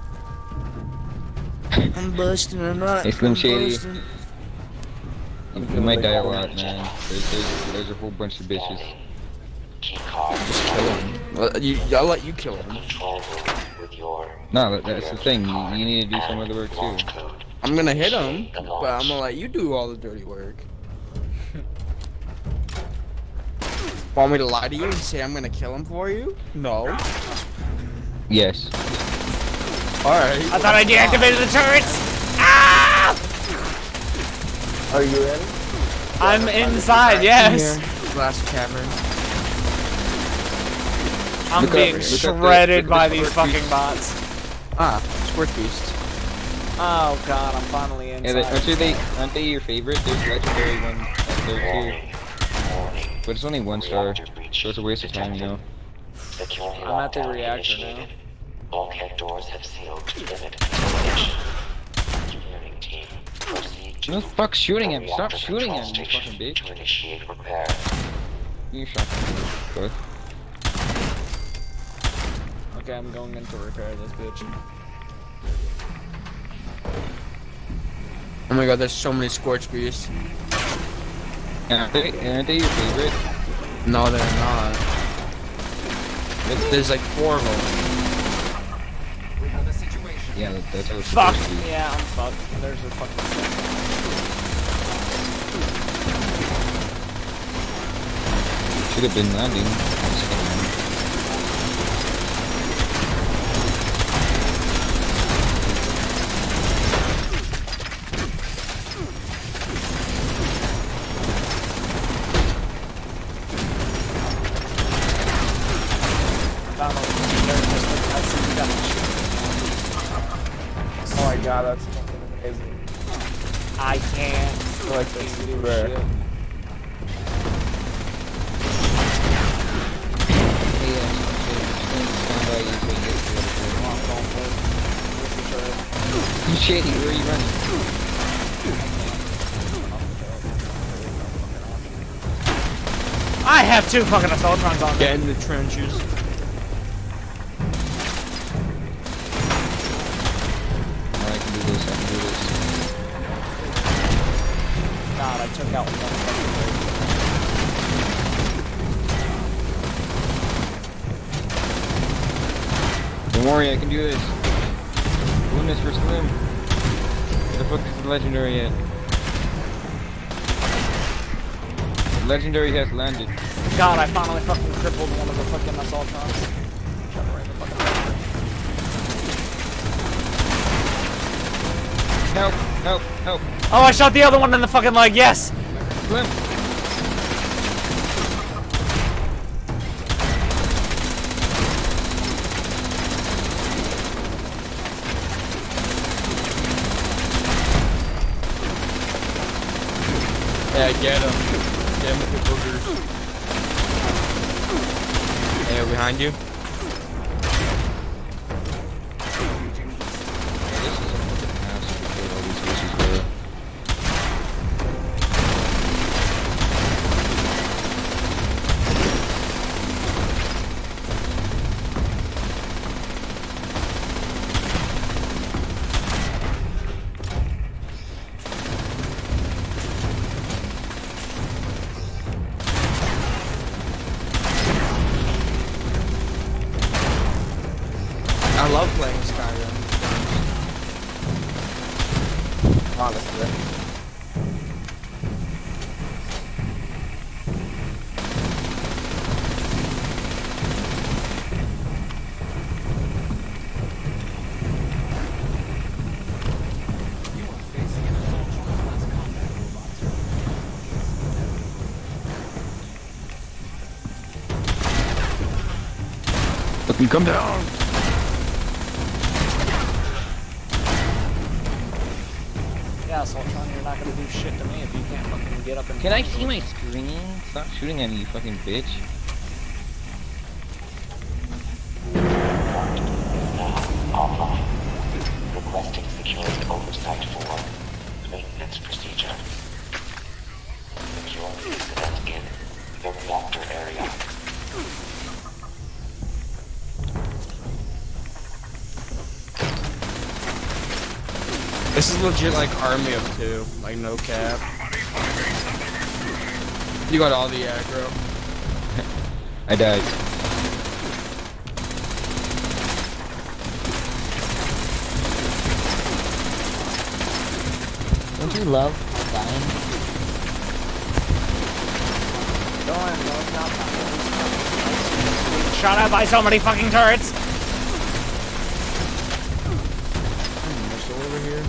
I'm busting. I'm not. Hey, Slim Shady. Busting. You might die a lot, man. There's, there's, there's a whole bunch of bitches. Just kill him. You, I'll let you kill him. No, that's the thing. You, you need to do some other work, too. I'm gonna hit him, but I'm gonna let you do all the dirty work. Want me to lie to you and say I'm gonna kill him for you? No. Yes. Alright. I thought I deactivated the turrets! Ah! Are you in? I'm inside, yes! Glass cavern. I'm being shredded by these fucking bots. Ah, Squirt Beast. Oh god, I'm finally inside. Yeah, aren't, they, aren't they your favorite? There's legendary one up there too. But it's only one star, so it's a waste of time, you know. I'm at the reactor now. Bulkhead doors have sealed to limit contamination. Engineering team. No fuck shooting him, stop shooting him, you fucking bitch. You shot him. Good. Okay, I'm going in to repair this bitch. Oh my god, there's so many Scorch Beasts. Aren't they, aren't they your favorite? No, they're not. There's, there's like four of them. We have a situation. Yeah, that's how it's supposed to be. Yeah, I'm fucked. There's a fucking... Should have been landing. Oh my god, that's fucking amazing. I can't. I like this shit. Shady, where are you running? I have two fucking Assaultrons on me. Get in the trenches. Alright, I can do this, I can do this. God, I took out one. Don't worry, I can do this. Doing this for Slim. The fuck is the legendary yet? The legendary has landed. God, I finally fucking crippled one of the fucking Assaultrons. Shut right the fucking help, help, help. Oh, I shot the other one in the fucking leg, yes! Slim! Yeah, get him. Get him with the boogers. Hey, behind you. This is a fucking massive. love playing Skyrim. Honestly. Let me come down. Yeah, Soltron, you're not gonna do shit to me if you can't fucking get up and. Can I see my screen? Stop shooting at me, you fucking bitch. Requesting secured oversight for maintenance procedure. Secure incident in the reactor area. This is legit like Army of Two, like no cap. You got all the aggro. I died. Don't you love dying? No, I love not dying. Shot out by so many fucking turrets! Over here.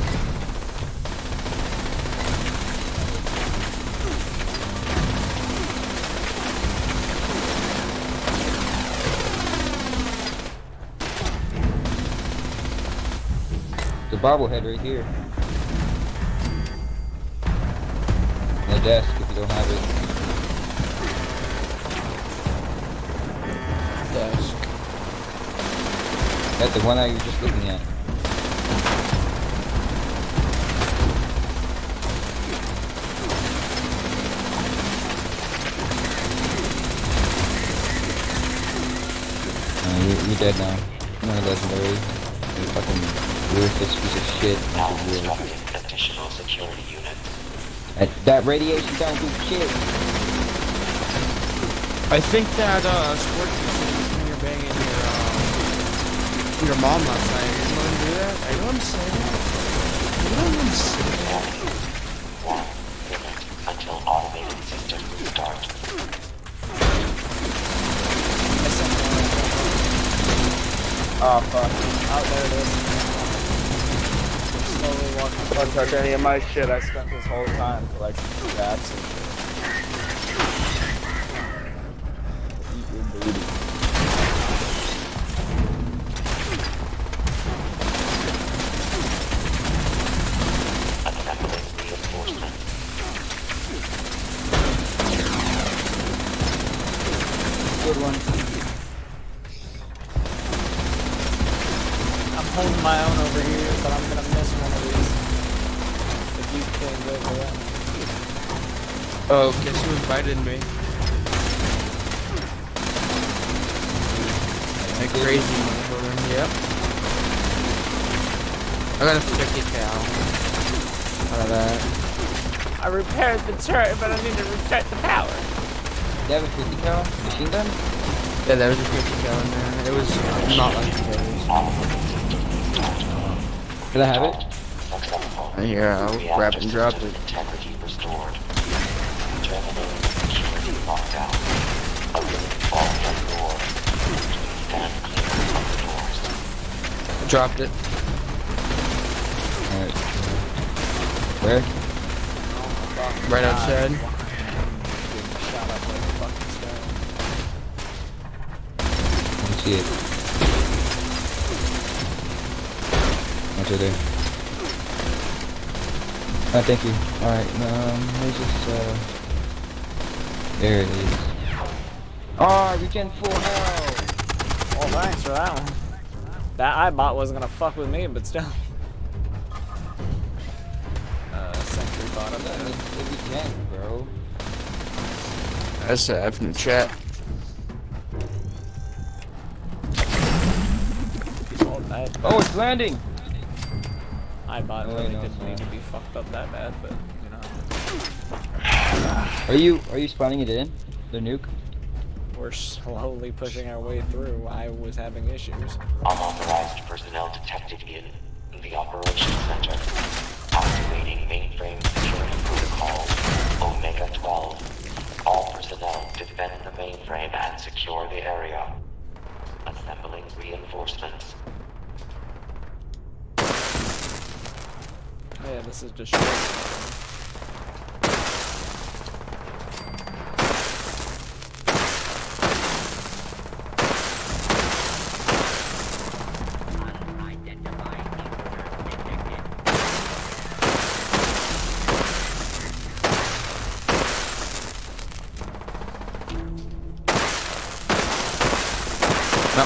The bobblehead right here. On the desk if you don't have it. Desk. That's the one I was just looking at. You're dead now. You're not legendary. You fucking worthless piece of shit. Now constructing additional security units. That, that radiation don't do shit. I think that uh, sports machine when you're banging your uh, your mom last night. You want to do that? I know I'm saying that. I know I'm saying that. One minute until automated systems start. Oh fuck. Oh, there it is. I'm slowly walking. Don't touch any of my shit. I spent this whole time collecting traps and shit. Eat your booty. Good one. Holding my own over here, but I'm gonna miss one of these. If you can go for that. Oh, guess who invited me? Like crazy motherfucker. Yep. I gotta check it down. Out of that. I repaired the turret, but I need to reset the power. That was fifty cal machine gun. Yeah, that was a fifty cal in there. It was not like. Did I have it? Yeah, I'll grab it and drop it. Integrity restored. Terminating security lockdown. Open all front doors. Stand clear of the doors. I dropped it. Alright. Where? Oh, right outside. I see it. Today. Oh, thank you. Alright, um, let's just, uh... There it is. Oh, regen full health! Well, thanks for that one. That I bot wasn't gonna fuck with me, but still. Uh, Sentry bot up there. It's regen, bro. That's uh, from the chat. Oh, it's landing! I bot really oh, no, didn't no. need to be fucked up that bad, but you know. Are you are you spawning it in? The nuke? We're slowly pushing our way through. I was having issues. Unauthorized personnel detected in the operations center. Activating mainframe security protocol Omega twelve. All personnel defend the mainframe and secure the area. Assembling reinforcements. Oh yeah, this is destroyed.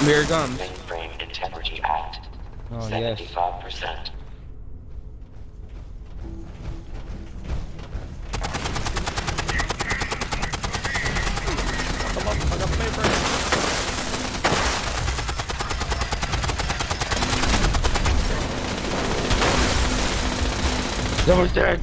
Mirror guns. Mainframe Integrity Act. Oh, seventy-five percent. Yes. Someone's dead.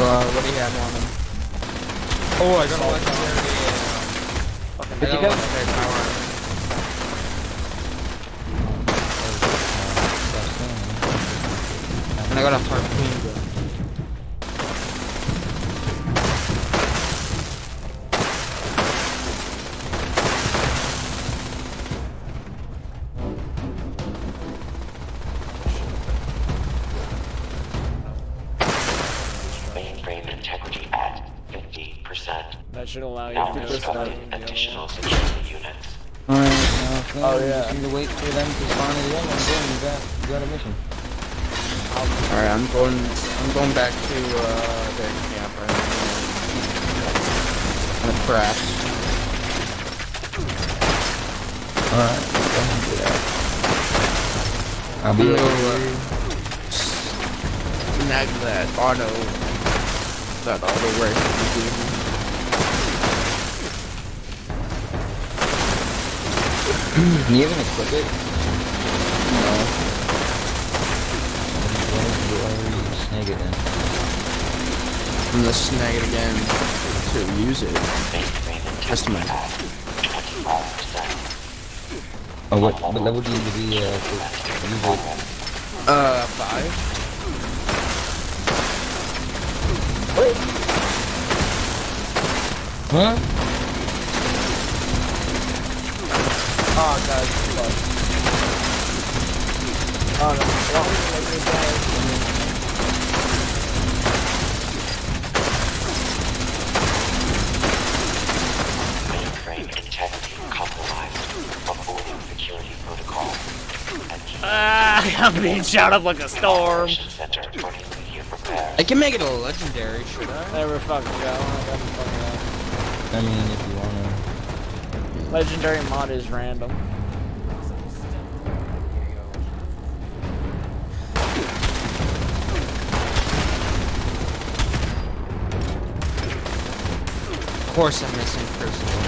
Uh, what do you have on him? Oh, I got a legendary. Did you get power? And I got a should allow you now to construct additional security units. Alright, now oh, yeah. just need to wait for them to spawn in the other one, then you got, you got a mission. Alright, I'm going I'm going back to uh the camp right now. I'm gonna crash. Alright, don't do that. I'll be over. Snag that auto. That auto works. Can you even equip it? No. Snag it then. I'm gonna snag it again to use it. Customize it. Oh, what, what level do you need to be, uh, to use it? Uh, five? Wait! Huh? Oh, guys, fuck. Oh, no. Mainframe integrity compromised. Avoiding security protocol. Ah, I'm being shot up like a storm. I can make it a legendary, should I? Never fucking go. I mean, if you wanna. Legendary mod is random. Of course I'm missing personal.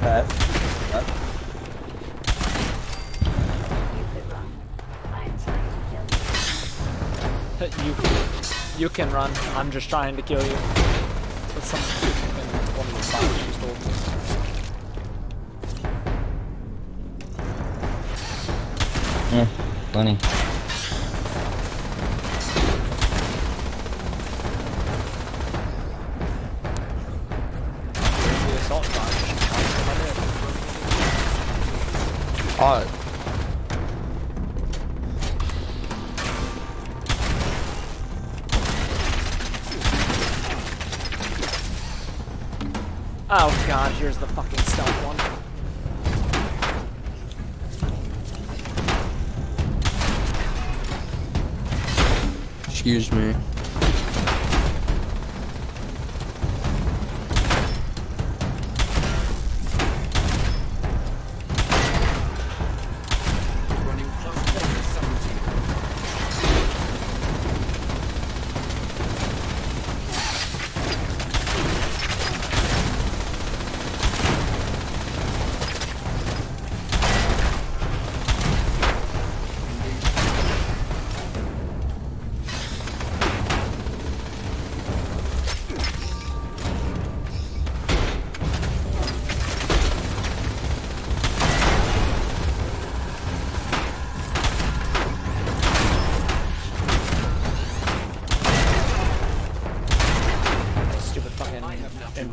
That. You, you can run. I'm just trying to kill you. That's something one of the spots you stole. Yeah, funny. The assault gun. Oh. Oh god, here's the fucking stuff one. Excuse me.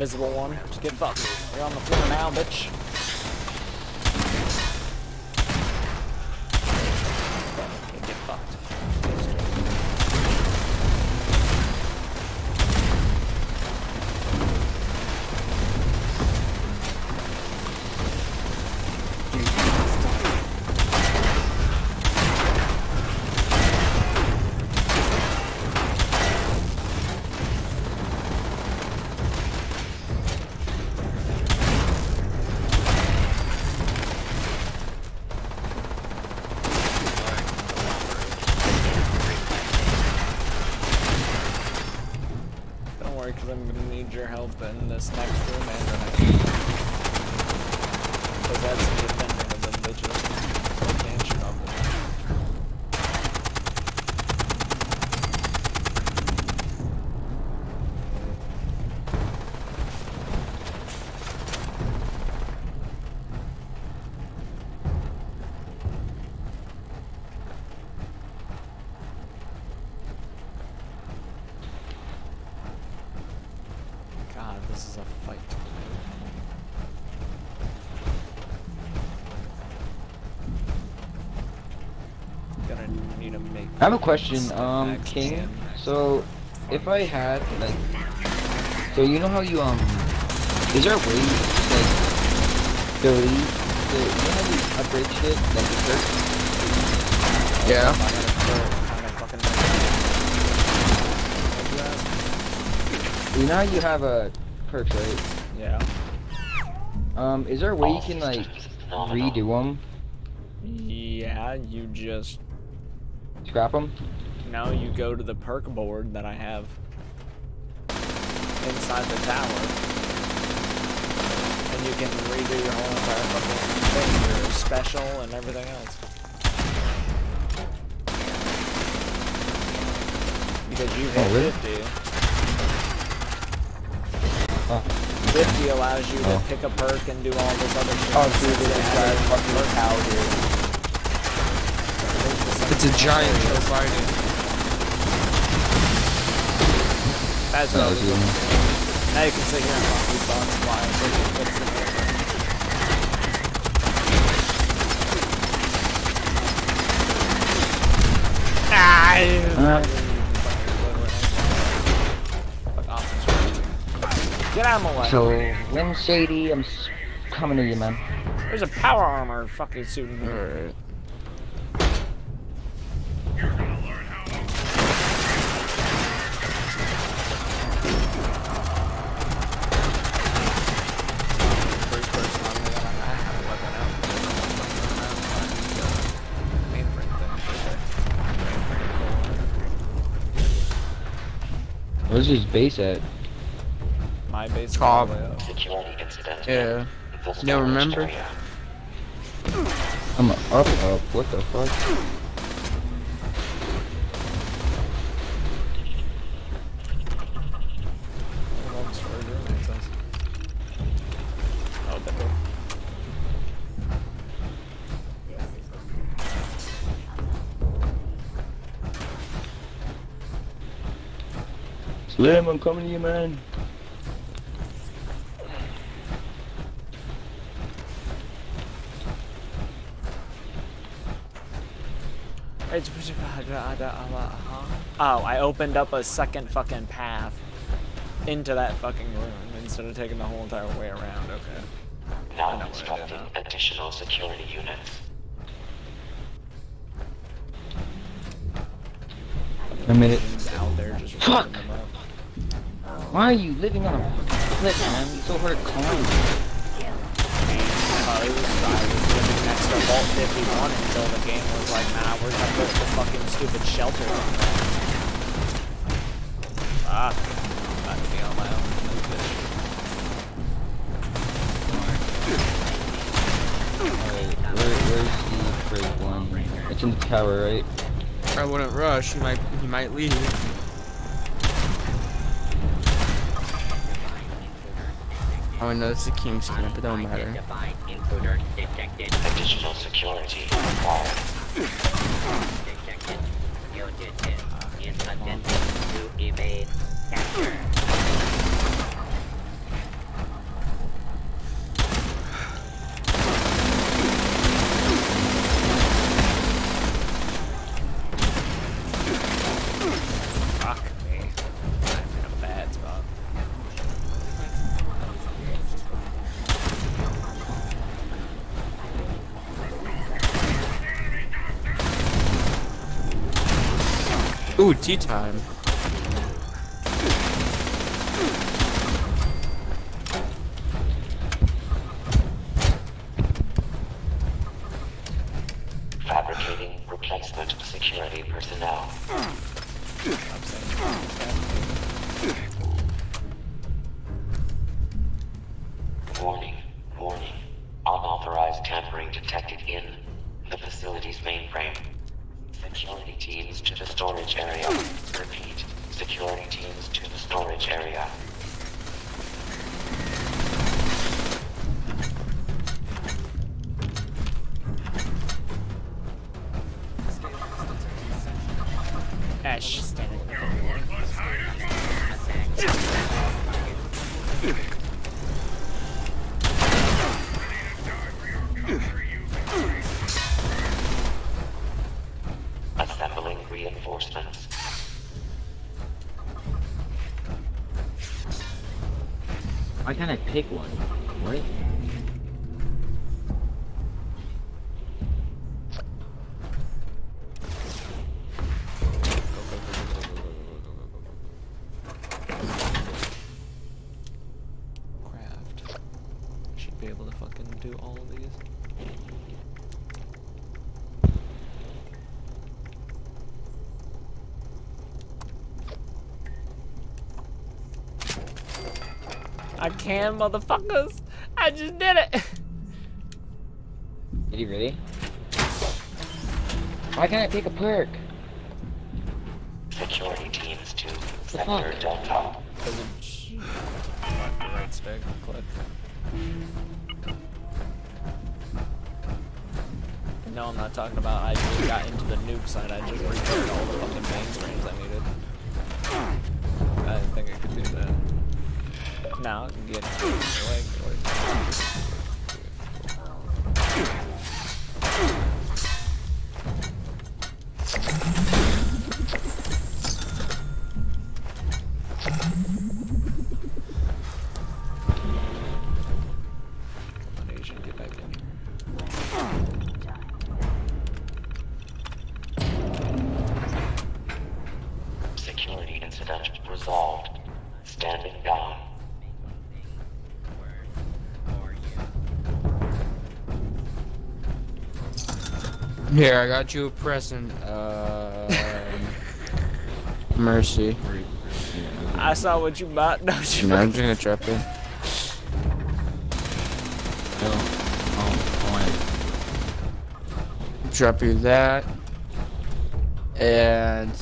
invisible one. Just get fucked. You're on the floor now, bitch. Okay, get in this next room and the next room. Because that's the defending of them, they just can't shoot off I have a question, um, King. So, if I had, like, so you know how you, um, is there a way, like, delete, the, you know how you upgrade shit, like, the first? Yeah. You know how you have a perk, right? Yeah. Um, is there a way you can, like, redo them? Yeah, you just... Scrap them? No, you go to the perk board that I have inside the tower, and you can redo your whole entire fucking thing, your special and everything else. Because you hit oh, really? fifty. Huh. fifty allows you oh. to pick a perk and do all this other shit. Oh, dude, this entire fucking perk out here. It's a giant show fighting. That's what I was doing. Now you can sit here and watch these bombs fly. So what's the difference? Ah! Uh, Get out of my way. So, Win Shady, I'm coming to you, man. There's a power armor fucking suit in here. Where's his base at? My base. Cobb. Yeah. No, remember? I'm up, up. What the fuck? Slim, I'm coming to you, man. Oh, I opened up a second fucking path into that fucking room instead of taking the whole entire way around. Okay. Now constructing additional security units. I made it. Fuck! Why are you living on a cliff, man? It's so hard to climb. Uh, it was, I was living next to Vault fifty-one until the game was like, nah, we're gonna put the fucking stupid shelter on that. Fuck. I'm about to be on my own in this bitch. Alright, where, where's the break one? It's in the tower, right? I wouldn't rush, he might, he might leave. Oh, no, this is a King's camp, but it don't matter. Additional security. Ooh, tea time. Fabricating replacement security personnel. Warning, warning. Unauthorized tampering detected in the facility's mainframe. Security teams to the storage area. Repeat, security teams to the storage area. Ash. Assembling reinforcements. Why can't I pick one? What? I can, motherfuckers! I just did it! Did he really? Why can't I take a perk? Security teams to sector Delta. Doesn't lock the right stick, click. And no, I'm not talking about I just got into the nuke side, I just returned all the fucking mainframes I needed. I didn't think I could do that. Now I can get it. Like, I need you to get back in here. Security incident resolved. Standing down. Here, I got you a present. Uh, Mercy. I saw what you bought. No, you no I'm just gonna trap in. Oh, oh, drop you that. And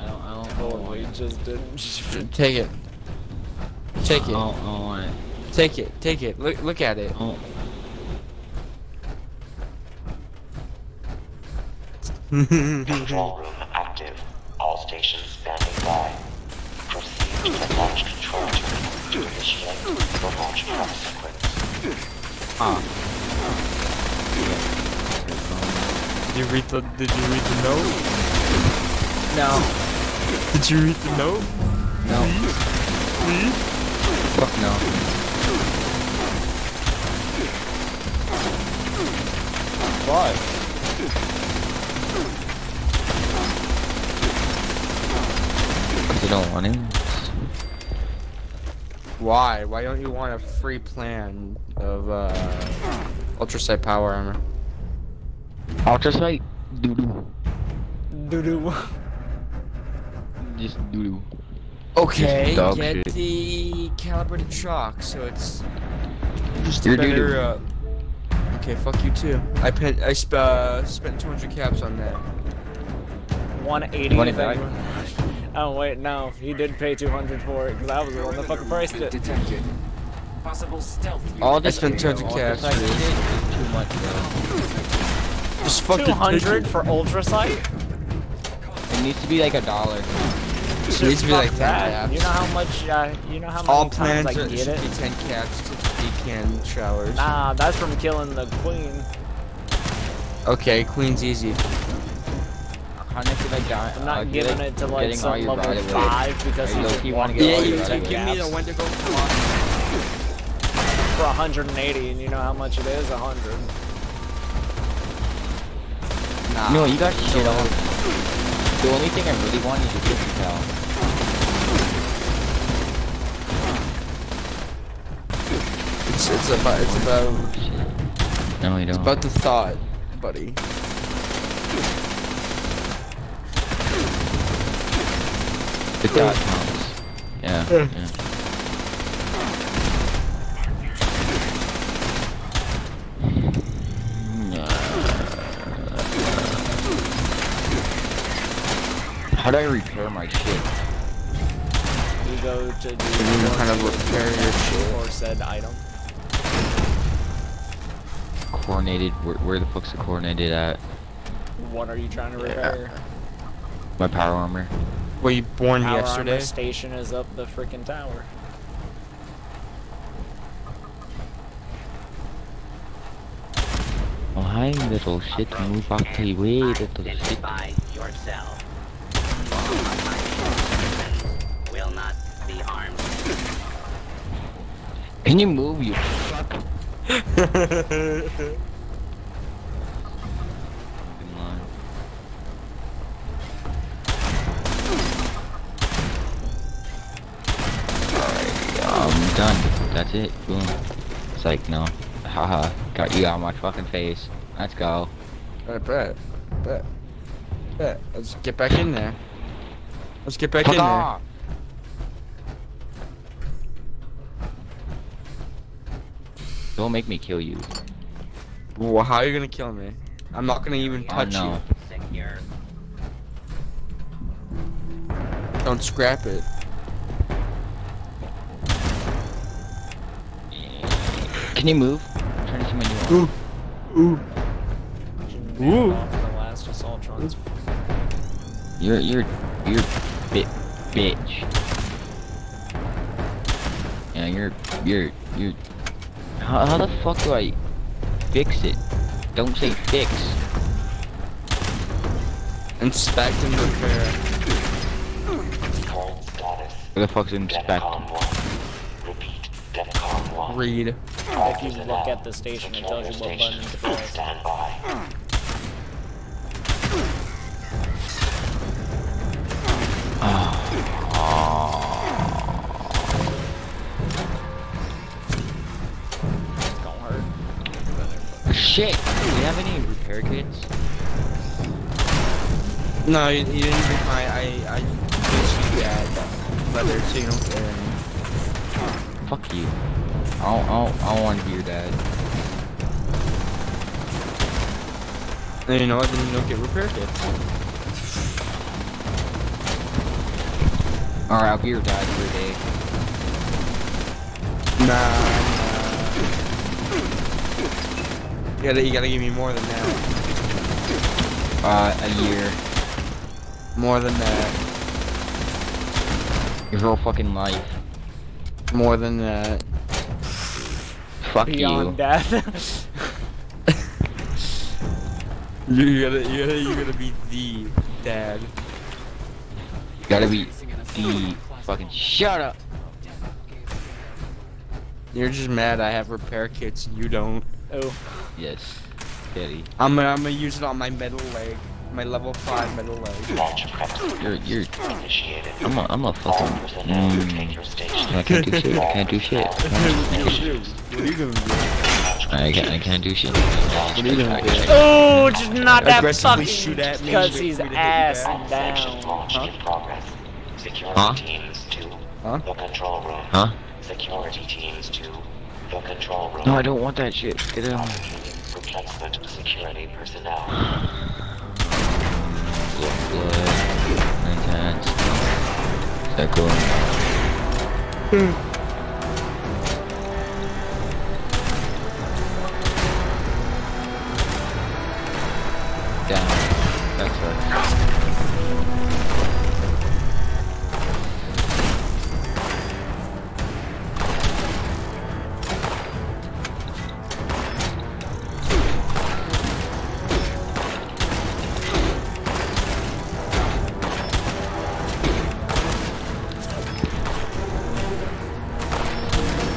I don't. I don't know what you just did. Take it. Take it. Oh, oh, take it. Take it. Look. Look at it. Oh. Control room active. All stations standing by. Proceed to the launch control turret to initiate the launch sequence. Ah. Did you read the? Did you read the note? No. Did you read the note? No. Mm-hmm. Fuck no. Why? You don't want him. Why? Why don't you want a free plan of uh, ultrasight power armor? Ultrasight? Doo doo. Doo doo. Just doo doo. Okay, get shit. The calibrated shock, so it's just a better. Doo -doo. Uh, okay, fuck you too. I spent I sp uh, spent two hundred caps on that. one eighty. Oh wait, no, he did pay two hundred for it because I was the one that fucking priced it. Detected. Possible stealth. All this spent two hundred cash. Too much, bro. Just fucking two hundred for ultrasight. It needs to be like a dollar. It needs to be like that. You know how much? Uh, you know how many all times I get it? All plans should be ten caps to decan showers. Nah, that's from killing the queen. Okay, queen's easy. How much did I die? I'm not uh, giving it to like some level right five away. Because you, you want to get all your right. Give me the Wendigo for one hundred eighty, and you know how much it is? one hundred. Nah. No, you got shit on. The only thing I really want is a different valve. It's, it's about, it's about, no, you don't. It's about the thought, buddy. The thought counts. Yeah, yeah. yeah. How do I repair my shit? You go to do kind of repair your shit or said item. Coordinated, where, where the fuck's the coordinated at? What are you trying to repair? Yeah. My power armor. Were you born power yesterday? Power armor station is up the freaking tower. Oh, hi, little shit, move up the way, little shit. By yourself. Will not be armed. Can you move, you fuck? I'm done. That's it. Boom. It's like, no. Haha. Got you out of my fucking face. Let's go. Alright, bet. Bet. Bet. Let's get back in there. Let's get back in there. Don't make me kill you. Well, how are you gonna kill me? I'm not gonna even touch oh, no. you. Don't scrap it. Can you move? I'm trying to see my new arm. Ooh, ooh, ooh. You're you're you're bit bitch. Yeah, you're you're you're. How, how the fuck do I fix it? Don't say fix. Inspect and repair. Where the fuck's inspect? Read. If you look at the station, it tells you what button to press. Oh. Oh. Shit! Do you have any repair kits? No, you, you didn't get my. I. I. Bitch, you add leather, so you don't care. Fuck you. I don't, I don't, I don't want to be your dad. And you know what? Then you don't get repair kits. Alright, I'll be your dad for a day. Nah. You gotta, you gotta give me more than that. Uh, a year. More than that. Your whole fucking life. More than that. Fuck Beyond you. Death. you gotta, you gotta, you gotta be the dad. You gotta be the fucking. Shut up. You're just mad I have repair kits and you don't. Oh. Yes, Daddy. I'm gonna, I'm gonna use it on my metal leg, my level five metal leg. You're, you're. I'm a, I'm a fucking. Mm. I can't do shit. I can't do shit. What are you gonna do? I can't, I can't do shit. What are you gonna do? Oh, just not that fucking. Shoot at me. Because he's ass down. Huh? Huh? Huh? Security teams to. Control room. No, I don't want that shit. Get out. Replacement security personnel. Blood, blood, cool? Down. That's right.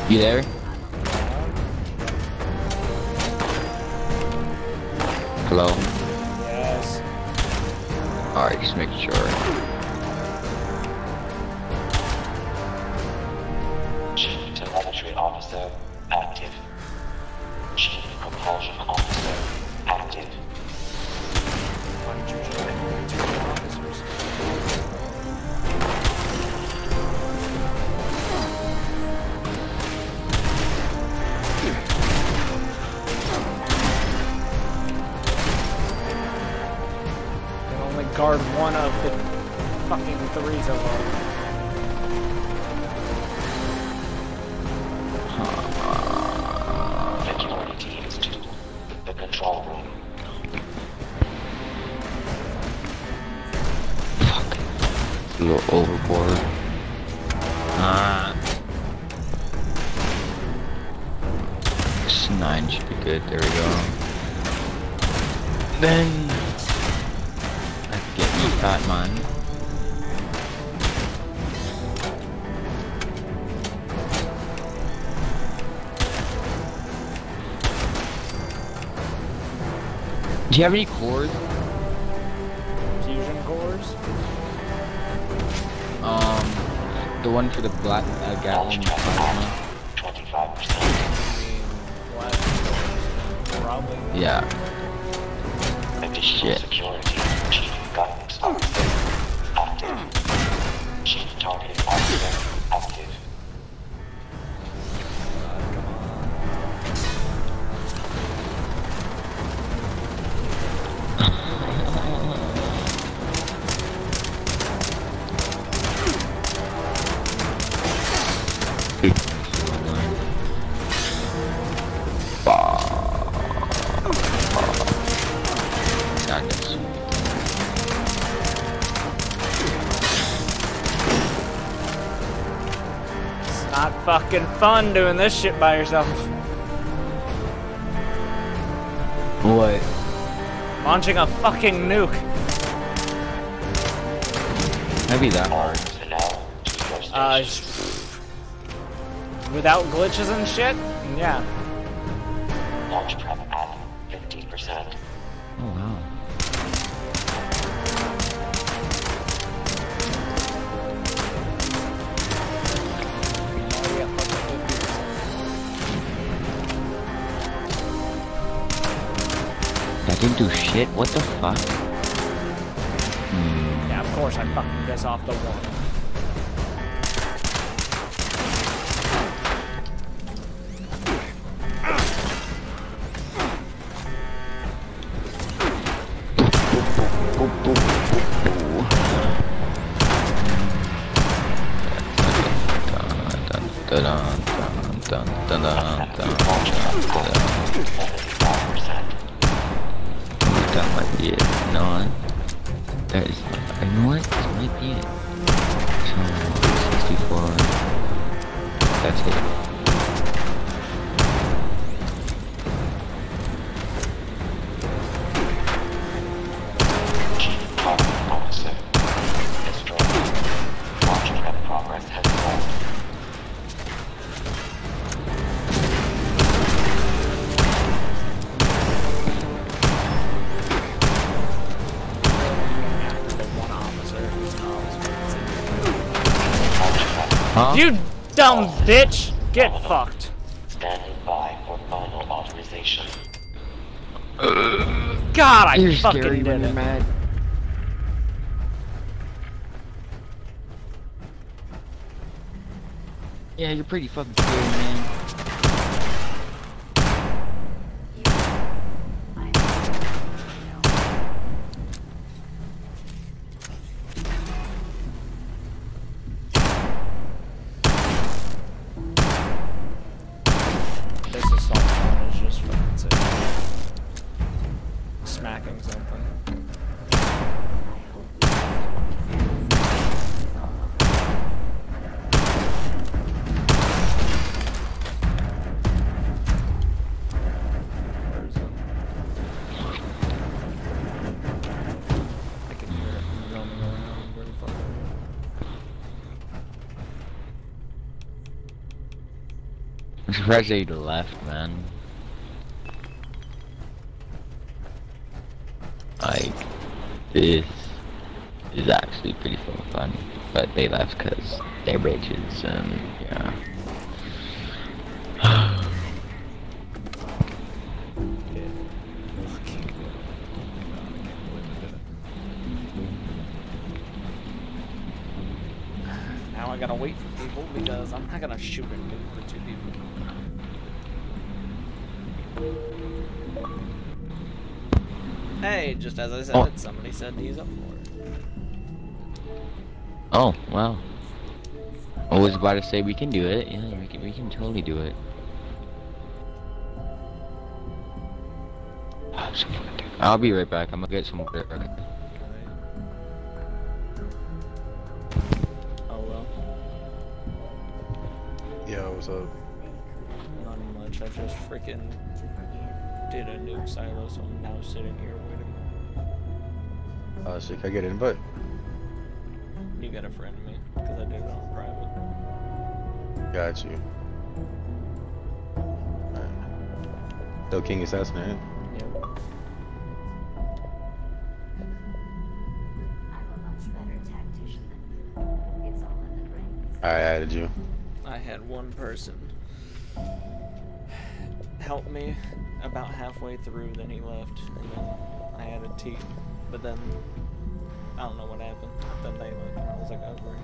You there? Hello? Yes. Alright, just making sure. Chief Telemetry Officer, active. Chief Propulsion Officer, active. Why did you try to do the officers? Guard one of the fucking threes of them. Uh, Security teams to the control room. Fuck. A little overboard. Ah. Uh, this nine should be good. There we go. Then. Batman. Do you have any cores? Fusion cores? Um, the one for the black uh, Gatlin plasma. twenty-five percent. Yeah. Like the shit. Active. Chief Target Officer active. God, come on. God, yes. Not fucking fun doing this shit by yourself. What? Launching a fucking nuke. Maybe that hard. Uh, without glitches and shit? Yeah. Launch prep at fifteen percent. Oh wow. Didn't do shit, what the fuck? Hmm. Yeah, of course I fucking piss off the one. That might be it. No, that is not. I know what? That might be it. So, sixty-four. That's it. Chief Target Officer. Destroyed. Launch prep progress has Huh? You dumb bitch! Get Domino. Fucked. Standing by for final authorization. Uh, God, I you're fucking scary did when it. You're mad. Yeah, you're pretty fucking scary, man. Smacking something. I can hear it roaming around. Where the fuck? I'm surprised they left, man. Like this. is actually pretty full of fun, but they left because they're bitches, and yeah. Now I gotta wait for people because I'm not gonna shoot and move for two people. Hey, just as I said, oh. somebody said he's up for it. Oh, wow. I was about to say we can do it. Yeah, we can, we can totally do it. I'll be right back. I'm gonna get some water. Okay. Oh, well. Yeah, what's up? Not much. I just freaking did a nuke silo, so I'm now sitting here waiting. Uh, so can I get an invite? You got a friend of me, because I did it on private. Got you. Alright. No King Assassinate. Yep. I added you. I had one person help me about halfway through, then he left, and then I added T, but then I don't know what happened. Then they left, and I was like, oh great.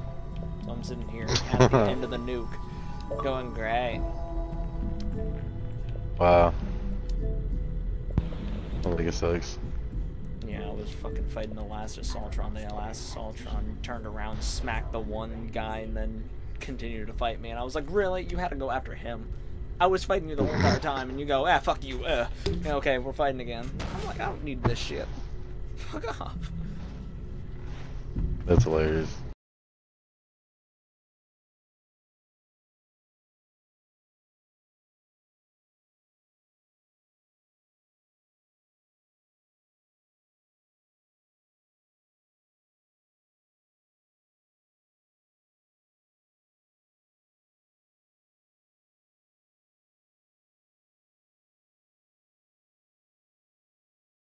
So I'm sitting here at the end of the nuke, going great. Wow. I think it sucks. Yeah, I was fucking fighting the last Assaultron. The last Assaultron turned around, smacked the one guy, and then continued to fight me. And I was like, really? You had to go after him? I was fighting you the whole entire time, and you go, ah, fuck you. Uh. Okay, we're fighting again. I'm like, I don't need this shit. Fuck off. That's hilarious.